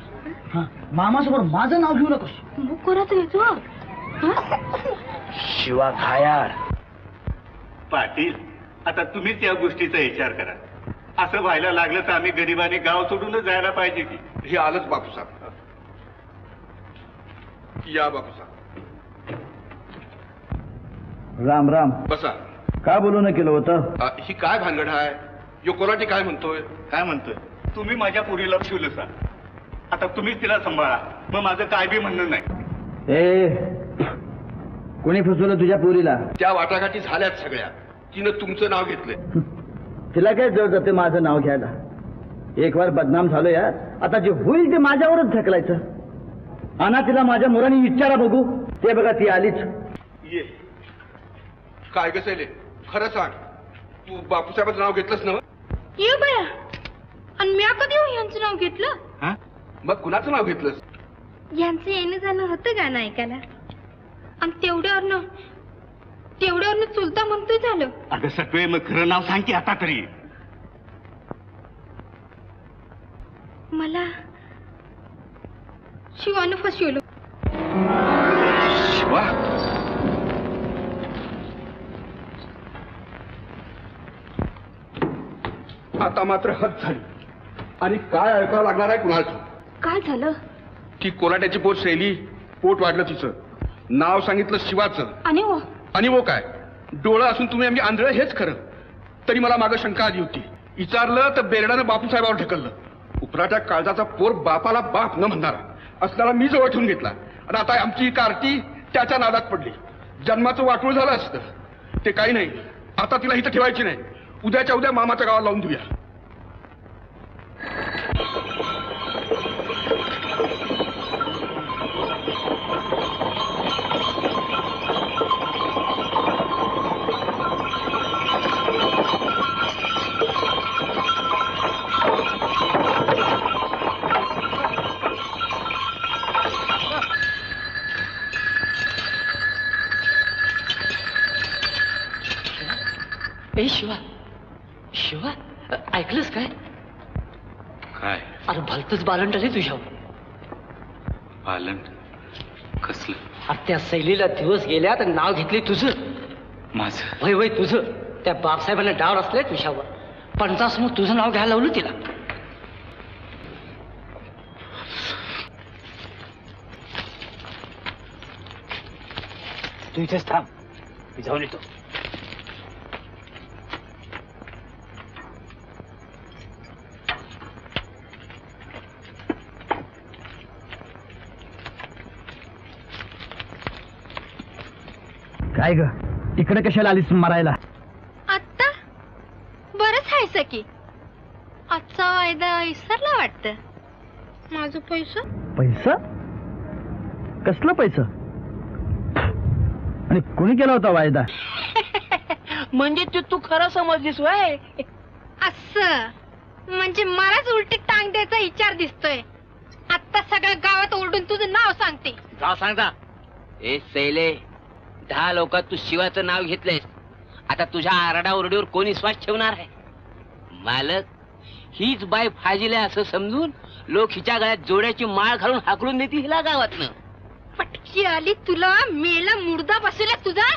हा मामासमोर माझं नाव घेऊ नकोस बुक करत येतो शिवा घायाळ पाटील आता तुम्हीच या गोष्टीचा विचार करा असं व्हायला लागलं तर आम्ही गरिबाने गाव सोडूनच जायला पाहिजे की हे आलंच बापूसाहेब या बापूसाहेब राम राम बसा काय बोलून केलं होतं ही काय भानगड आहे यो कोलाटी काय म्हणतोय काय म्हणतोय तुम्ही माझ्या पोरीला शिवलसा आता तुम्हीच तिला सांभाळा मग माझं काय बी म्हणणं नाही ए कोणी फसवलं तुझ्या पोरीला त्या वाटाघाटी झाल्यात सगळ्या तिनं तुमचं नाव घेतलंय तिला काय जवळ जाते माझं नाव घ्यायला एक वार बदनाम झालो यार आता जे होईल ते माझ्यावरच ढकलायचं आना तिला माझ्या मुलांनी विचारा बघू ते बघा ती आलीच ये काय गसेले खरं सांग तू बापूसाहेबाचं नाव घेतलंस ना ये बया आणि मी कधी यांचं नाव घेतलं मग कुणाचं नाव घेतलंस यांचं येणं जाणं होतं गाणं ऐकायला आणि तेवढ्यावर ना तेवढ्यावर चुलता म्हणतोय झालं अगं सटवे मग खरं नाव सांग की आता तरी मला शिवानं फसवलं शिवा आता मात्र हद झाली आणि काय ऐकावं लागणार आहे कुणाचं काय झालं की कोलाट्याची पोट शैली पोट वाढलं तिचं नाव सांगितलं शिवाचं आणि वो आणि वो काय डोळा असून तुम्ही आम्ही आंधळं हेच खरं तरी मला मागं शंका आली होती विचारलं तर बेरडानं बापूसाहेबावर ढकललं उपराच्या काळजाचा पोर बापाला बाप न म्हणणारा असणारा मी जवळ ठेवून घेतला आणि आता आमची कार्ती त्याच्या नादात पडली जन्माचं वाटूळ झालं असतं ते काही नाही आता तिला इथं ठेवायची नाही उद्याच्या उद्या मामाच्या गावाला लावून देऊया शिवा शिवा ऐकलंस काय काय? अरे भलतच बालंट आले तुझ्या. बालंट कसलं? अरे त्या सैलीला दिवस गेल्या तर नाव घेतले तुझं. माझं? वय वय तुझं. त्या बापसाहेबांना डाव असले तुझ्यावर, पंचासमोर तुझं नाव घ्यायला लावलं तिला. तू इथेच थांब, मी जाऊन येतो. काय ग इकडे कशाला आलीस मारायला? आता बरंच आहे सकी, आजचा वायदा विसरला वाटतं. माझं पैसा? पैसा? कसला पैसा? आणि कोणी केला होता वायदा? म्हणजे ते तू खरं समजलीस वय? असं म्हणजे मलाच उलटी टांग द्यायचा विचार दिसतोय. आता सगळ्या गावात ओरडून तुझं नाव सांगते. जा सांगता. ए सैले, दहा लोकात तू शिवाचं नाव घेतलंयस, आता तुझ्या आरडा ओरडीवर कोणी श्वास ठेवणार आहे? मालक, हीच बाय फाजील आहे असं समजून लोक हिच्या गळ्यात जोड्याची माळ घालून हाकलून देतील हिला गावातनं. पटकी आली तुला, मेला मुर्दा बसवला तुझा.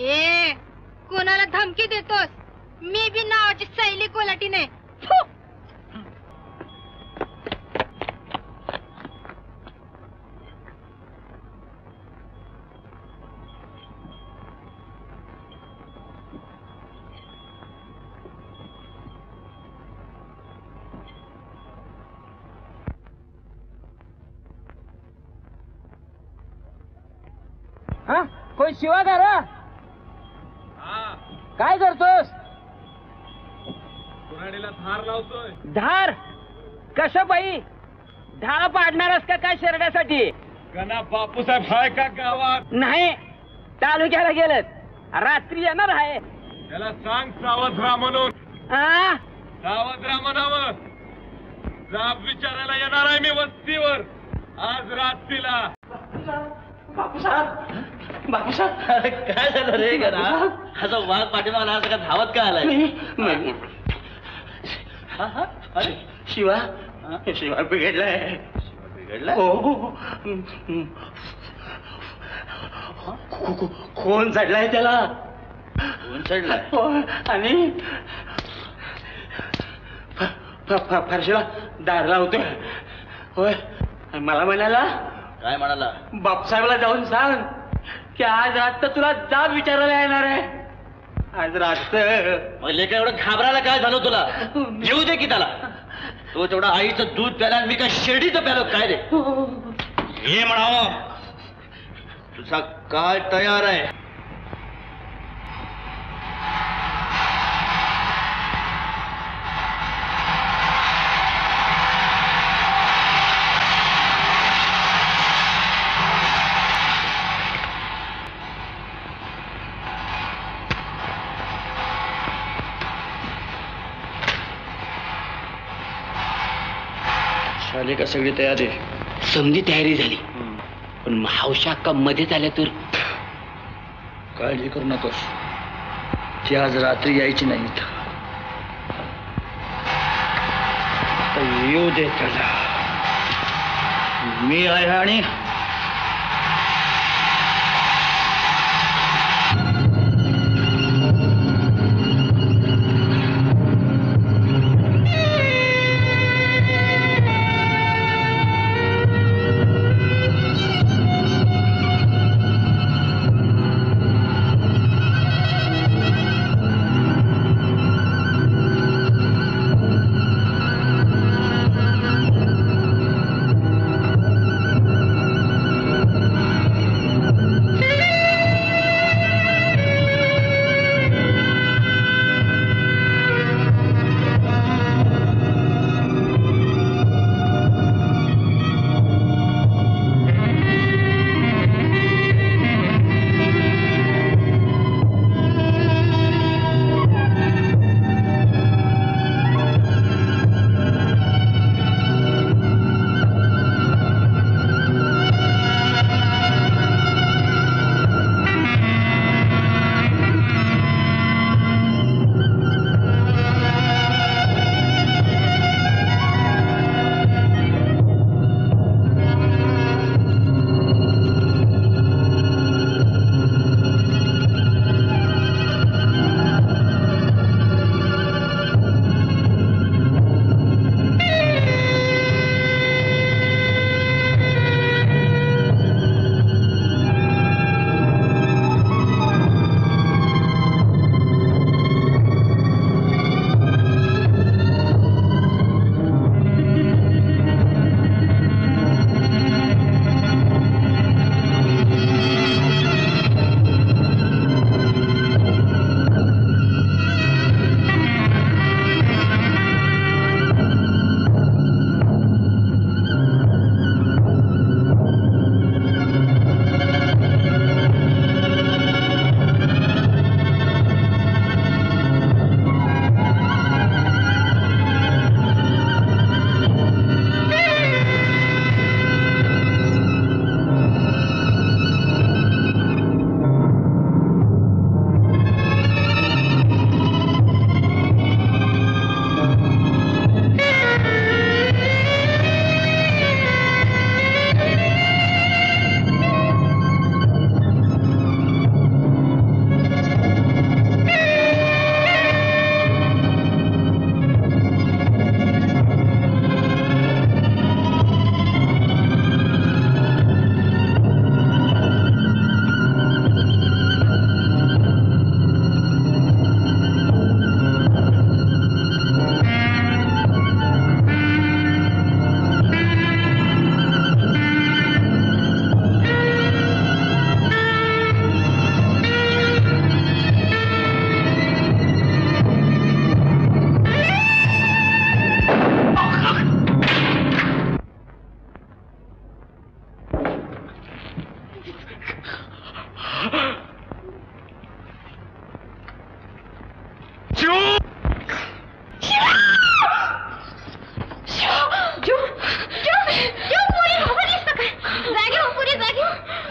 ए कोणाला धमकी देतोस? मी बी नावाची सैली कोलाटीने. हाँ, कोई शिवा का रहा? हाँ. काय करतोस? कुऱ्हाडीला धार लावतोय. धार? कसं बाई? धार पाडणारस का काय शेरड्यासाठी? गणा बापूसाहेब हाय का गावात? नाही, तालुक्याला गेलेत, रात्री येणार आहे. त्याला सांग सावध राहा म्हणून. हा, सावध राहा म्हणावं. जाब विचारायला येणार आहे मी वस्तीवर आज रात्रीला. बापूसाहेब बापूसाहेब, अरे काय झालं रे गणा? असा वाघ पाठीमागला असं का धावत का आलाय? अरे शिवा, शिवा बिघडलाय. शिवा बिघडलाय? हो. कोण चढलाय त्याला? कोण चढलाय? आणि फारशीला दार लावतोय होय. मला म्हणाला. काय म्हणाला? बापसाहेबला जाऊन सांग की आज रात तुला जाब विचारायला येणार आहे. आज रात लेकर एवढं घाबरायला काय झालं तुला? जेऊ दे की त्याला. तो तेवढा आईचं दूध प्याला, मी काय शेडीचं प्यालो काय रे? हे म्हणावं तुझा काय तयार आहे? का सगळी तयारी? समधी तयारी झाली, पण महावशा का मध्येच आल्या तर? काळजी करू नकोस, ती आज रात्री यायची नाही. येऊ दे त्याला, मी आहे. आणि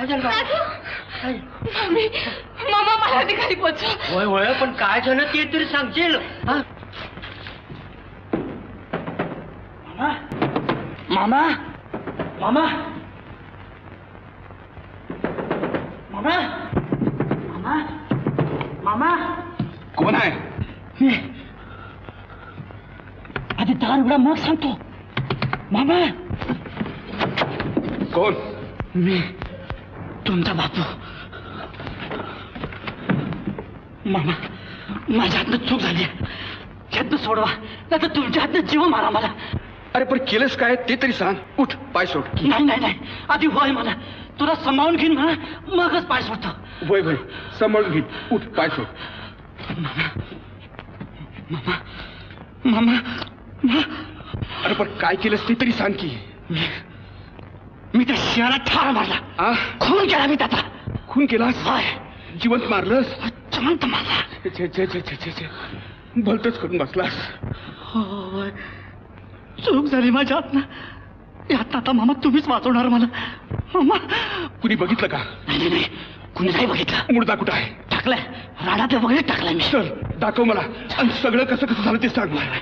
मामा दिखाई तरी सांगशील मामा मामा मामा मामा मामा कोण आहे मी आधी दार उघडा मग सांगतो मामा कोण मी तुमचा बापू मामा माझ्या हातनं चूक झाली यातनं सोडवा नाहीतर तुमच्या हातनं जीव मारा मला अरे पर केलंस काय ते तरी सांग उठ पाय सोड नाही नाही नाही आधी वय मला तुला सांभाळून घेईन म्हणा मगच पाय सोडतो वय वय सांभाळून घेईन उठ पाय सोड मामा मामा मामा अरे पर काय केलंस ते तरी सांग की मी त्या शियाला ठार मारला खून केला मी त्याचा खून केलास जिवंत मारलंस जिवंत मारला छे छे छे छे छे भलतच करून बसलास होय चूक झाली माझ्या हातनं यात आता मामा तुम्हीच वाचवणार मला मामा कुणी बघितलं का नाही नाही कुणी नाही बघितलं मुर्दा कुठं आहे टाकलाय राडात वगैरे टाकलाय मी चल दाखव मला आणि सगळं कसं कसं झालं ते सांग मला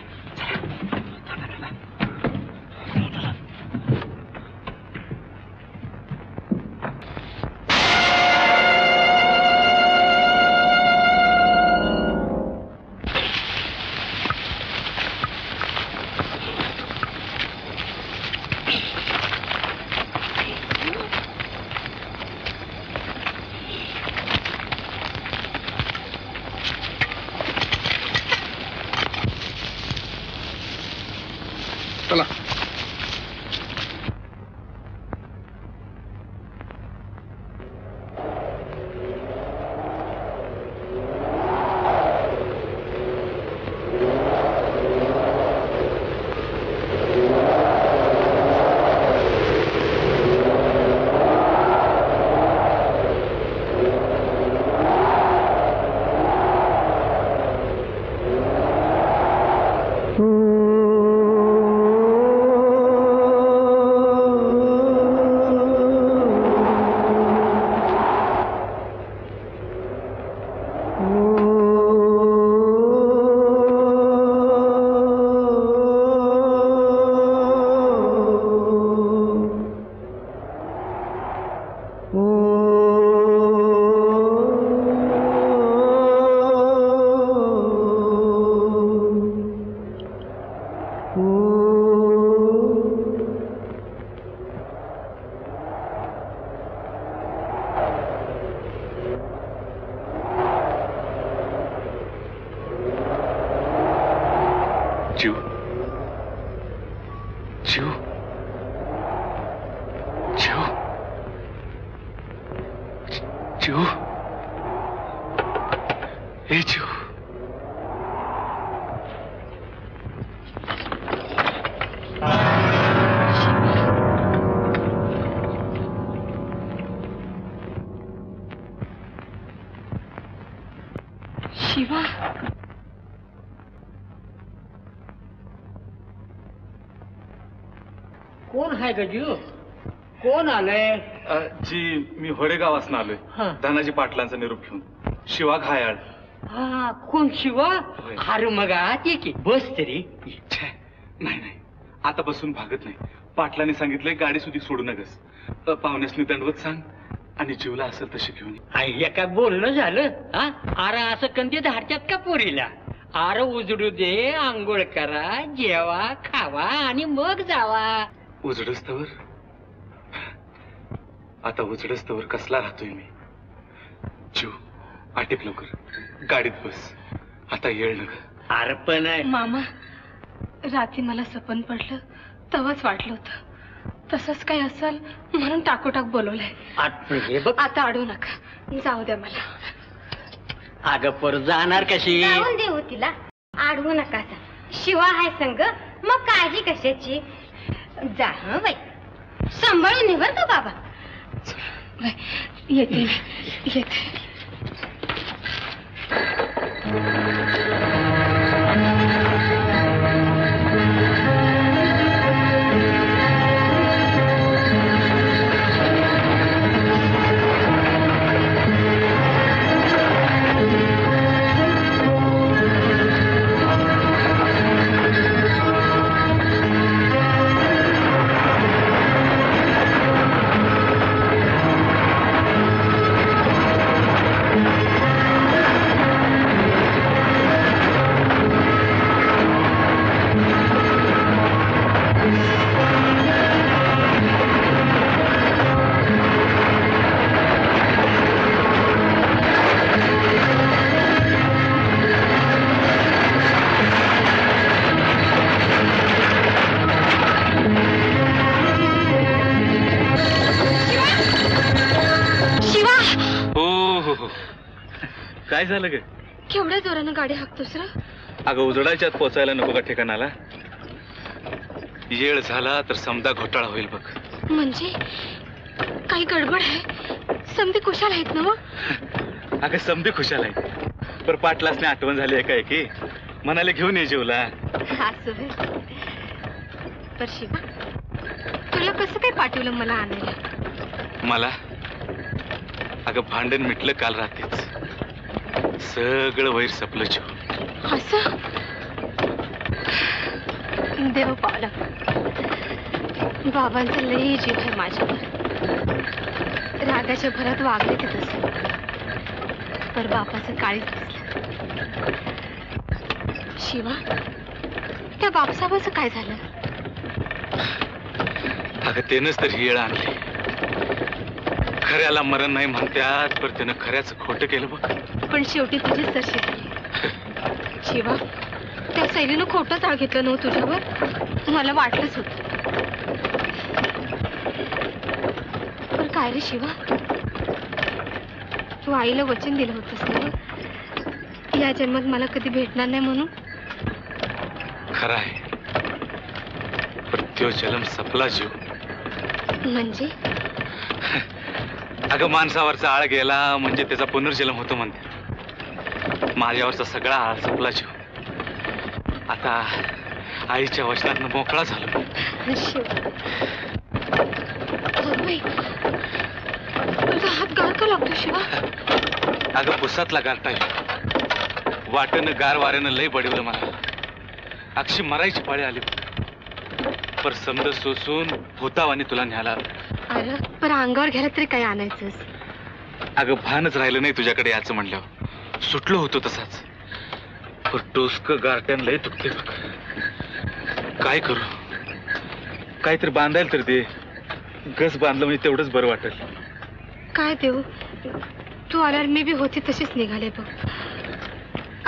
कोण आलंय जी मी होडेगावासून आलोय धनाजी पाटलांचा निरोप घेऊन शिवा घायाळ हा कोण शिवा अरे मग बस तरी नाही नाही आता बसून भागत नाही पाटलांनी सांगितलंय गाडी सुधी सोडू नकस पाहुण्यासनी दंडवत सांग आणि जीवला असेल तशी घेऊन आई काय बोलणं झालं हा अरे असं कंदीत हरत्यात का पोरीला अरे उजडू दे आंघोळ करा जेवा खावा आणि मग जावा उजडस्तवर आता उजडस्तवर कसला राहतोय मी जीव आटेप लवकर गाडीत बस आता येळ नका अरे पण मामा रात्री मला सपन पडलं तवच वाटलं होतं तसंच काय असेल म्हणून टाकोटाक बोलवलंय आता अडवू नका जाऊ द्या मला अगं पर जाणार कशी जाऊन देऊ तिला अडवू नका शिवा आहे संग मग काळजी कशाची जा हा बाई सांभाळून ये बर का बाबा येते येते काय झालं ग? केवढ्या जोरानं गाडी हाकतोस रे? अगं उजडाच्यात पोचायला नको का ठिकाणाला? येळ झाला तर समजा घोटाळा होईल बघ. म्हणजे काही गडबड आहे? समधी खुशाल आहेत ना? अगं समधी खुशाल आहेत, पर पाटलासने आठवण झाली आहे काय की मनाला घेऊन ये जेवला. पर शिवा, तुला कसं काय पाठवलं मला आणायला? मला अगं भांडण मिटलं काल रात्रीच, सगळं वैर सपलं. जीव असं देव पावला, बाबांचं लई जीव आहे माझ्यावर. रागाच्या भरात वागले ते तसं, पर बापाचं काळीच दिसलं. शिवा, त्या बापसाबाचं काय झालं? अगं त्यानंच तर ही येळ आणली. खऱ्याला मरण नाही म्हणतात, पर त्यानं खऱ्याचं खोटं केलं बघ. पण शेवटी तुझीच तशी झाली. शिवा, त्या सैलीनं खोटं चाळ घेतलं नव्हतं तुझ्यावर, मला वाटलंच होतं. पण काय रे शिवा, तू आईला वचन दिलं होतंस ना, या जन्मात मला कधी भेटणार नाही म्हणून? खरं आहे, पण तो जन्म सपला जीव. म्हणजे? अगं माणसावरचा आळ गेला म्हणजे त्याचा पुनर्जन्म होतो म्हणते. माझ्यावरचा सगळा आळ सपला जीव. आता आईच्या वचनातनं मोकळा झालो. तुझा हात गार का लागतो शिवा? अगं पुसातला गारता येईल, वाटणं गार वाऱ्यानं लय बडवलं मला. अक्षी मरायची पाळी आली, पर समज सोसून भूतावानी तुला न्यायला. अरे पर अंगावर घ्यायला तरी काय आणायचंस? अगं भानच राहिलं नाही तुझ्याकडे याचं म्हणल्यावर. सुटलो होतो तसाच, टोसक गारट्यान लय दुखते. काय करू? काहीतरी बांधायला तर दे. गस बांधलं म्हणजे तेवढंच बरं वाटेल. काय देऊ? तू आल्यावर मी बी होती तशीच निघाले बघ.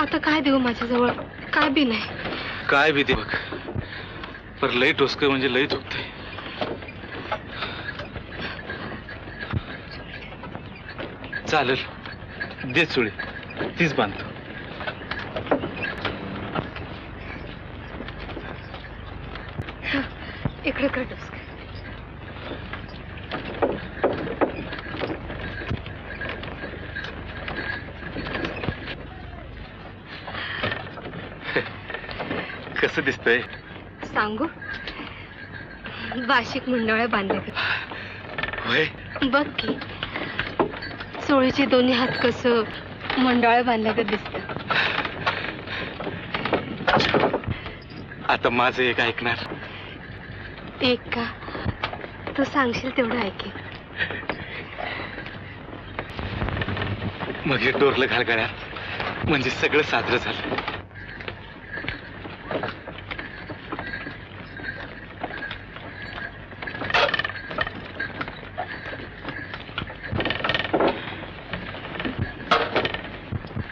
आता काय देऊ? माझ्याजवळ काय बी नाही. काय बी दे बघ, पर लय टोसक म्हणजे लय दुखते. चालेल, दे चुळी, तीच बांधतो. इकडे कर टोसक. कसं दिसतंय सांगू? वाशिक मुंडवळ्या बांधल्या बघ की. चोळीचे दोन्ही हात कसं मुंडवळ्या बांधल्यागत दिसतं. आता माझं एक ऐकणार. एक का? तू सांगशील तेवढं ऐकेल. मग हे डोरलं घाल गळ्यात, म्हणजे सगळं साजरं झालं.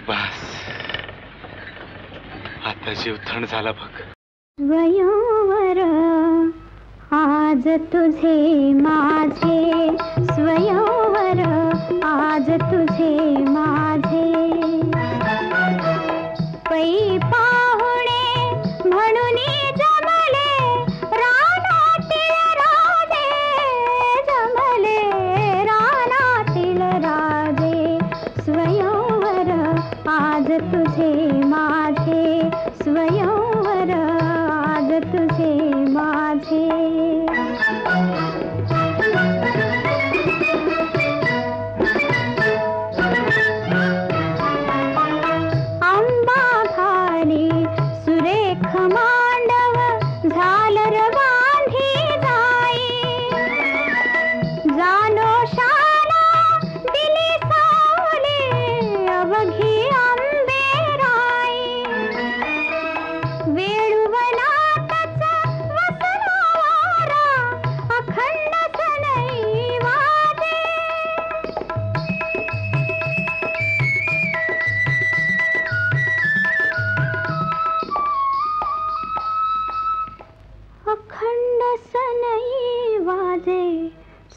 बस, आता जीव थंड झाला बघ. आज तुझे माझे स्वयंवर, आज तुझे माझे पै पाहुणे म्हणून जमले. रानातील राजे जमले, रानातील राजे स्वयंवर. आज तुझे माझे स्वयंवर, आज तुझे माझे.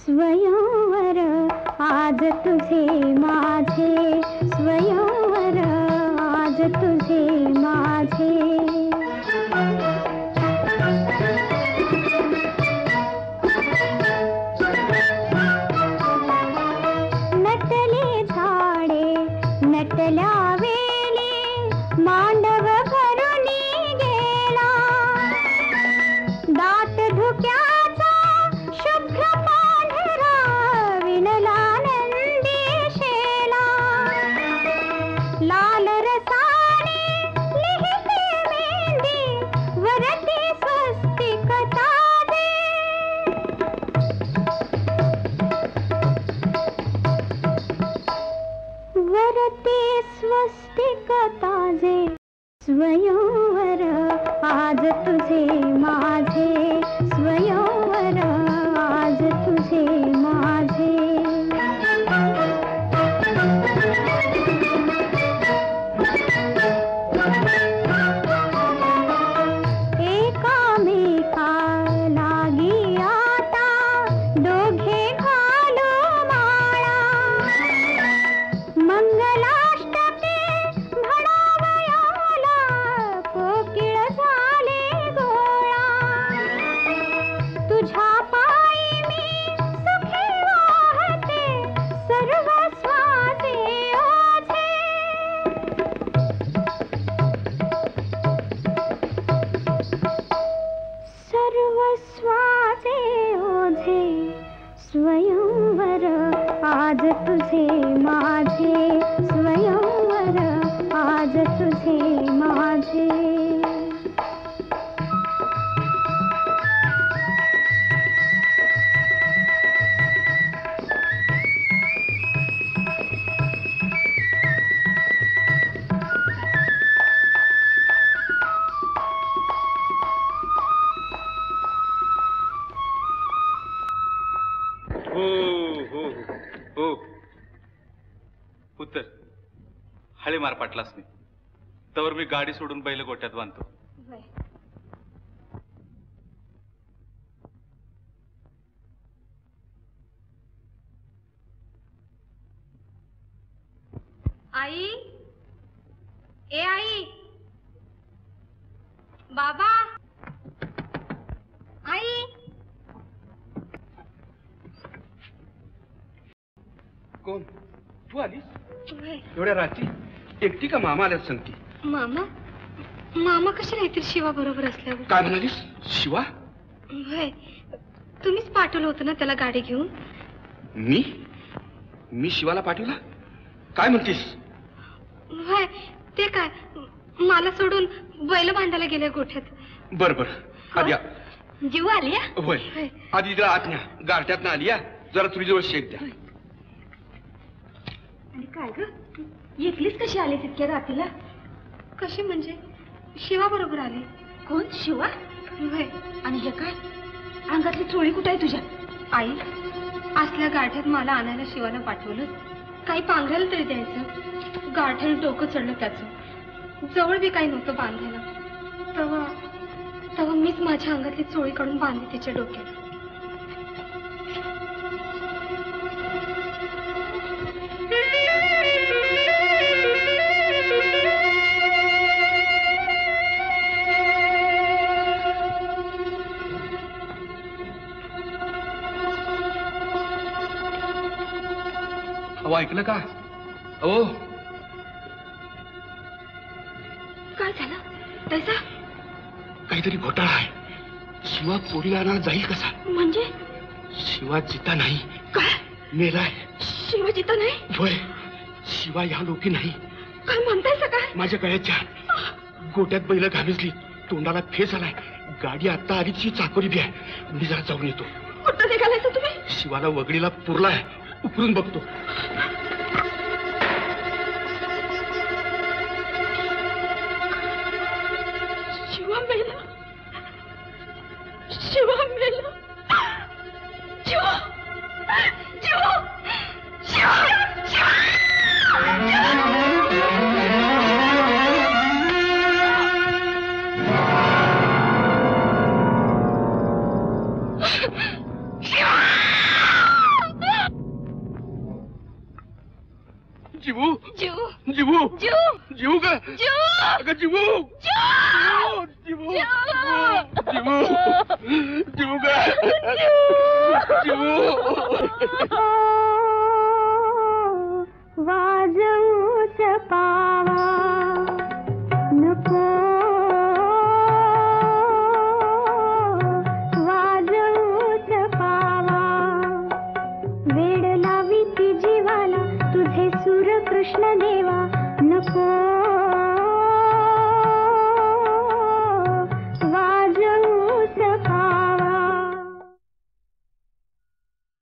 स्वयंवर, आज तुझे माझे स्वयंवर, स्वयंवर आज तुझे माझे, स्वयंवर आज तुझे माझे। स्वयंवर आज तुझे माझे, स्वयंवर आज तुझे माझे। हो हो हो उत्तर हले मार पाटलास नाही, तर मी गाडी सोडून बैल गोट्यात बांधतो। आई ए आई बाबा आई कोण तू आलीस एवढ्या रात्री एकटी का? मामा आल्यात सांगती। मामा मामा कशा नाहीतर शिवा बरोबर असल्यावर काय म्हणालीस? शिवा तुम्हीच पाठवलं होतं ना त्याला गाडी घेऊन? मी मी शिवाला पाठवला? काय म्हणतीस? वय ते काय मला सोडून बैल बांधायला गेले गोठ्यात? बर बर आधी जीव आली वय आधी जरा आतल्या गारठ्यात ना आली जरा तुझी जवळ शेक द्या। अरे काय ग एकलीच कशी आली तितक्या रात्रीला? कशी म्हणजे शिवा बरोबर आली। कोण शिवा? आणि हे काय अंगातली चोळी कुठे आहे तुझ्या? आई असल्या गाठ्यात मला आणायला शिवानं पाठवलं, काही पांघरायला तरी द्यायचं, गाठ्याने डोकं चढलं त्याचं, जवळ बी काही नव्हतं बांधायला, तेव्हा तेव्हा मीच माझ्या अंगातली चोळी काढून बांधली तिच्या डोक्यात। ऐकलं का? ओ काय झालं त्याचा? काहीतरी घोटाळा आहे. शिवा पोरीला ना जाईल कसा? म्हणजे शिवा जिता नाही काय? मेलाय. शिवा जिता नाही होय? शिवा ह्या लोकी नाही काय म्हणताय? सकाळ माझ्या गळ्याच्या गोट्यात बैल घाबरली, तोंडाला फेस आलाय, गाडी आता आधीची चाकोरी बी आहे, मी जरा जाऊन येतो. कुठं निघालायचं तुम्ही? शिवाला वगडीला पुरलाय, उकरून बघतो. शिवा मेला, शिवा मेला, शिवा शिवा शिवा शिवा। जीवू जीवू जीवू जीवू जीवू का? जीवू अगं जीवू जीवू जीवू जीवू जीवू का? जीवू वाजवू चपावा नको, वाजवू चपावा वेड लावी ती जीवाला तुझे सूर कृष्ण देवा नको।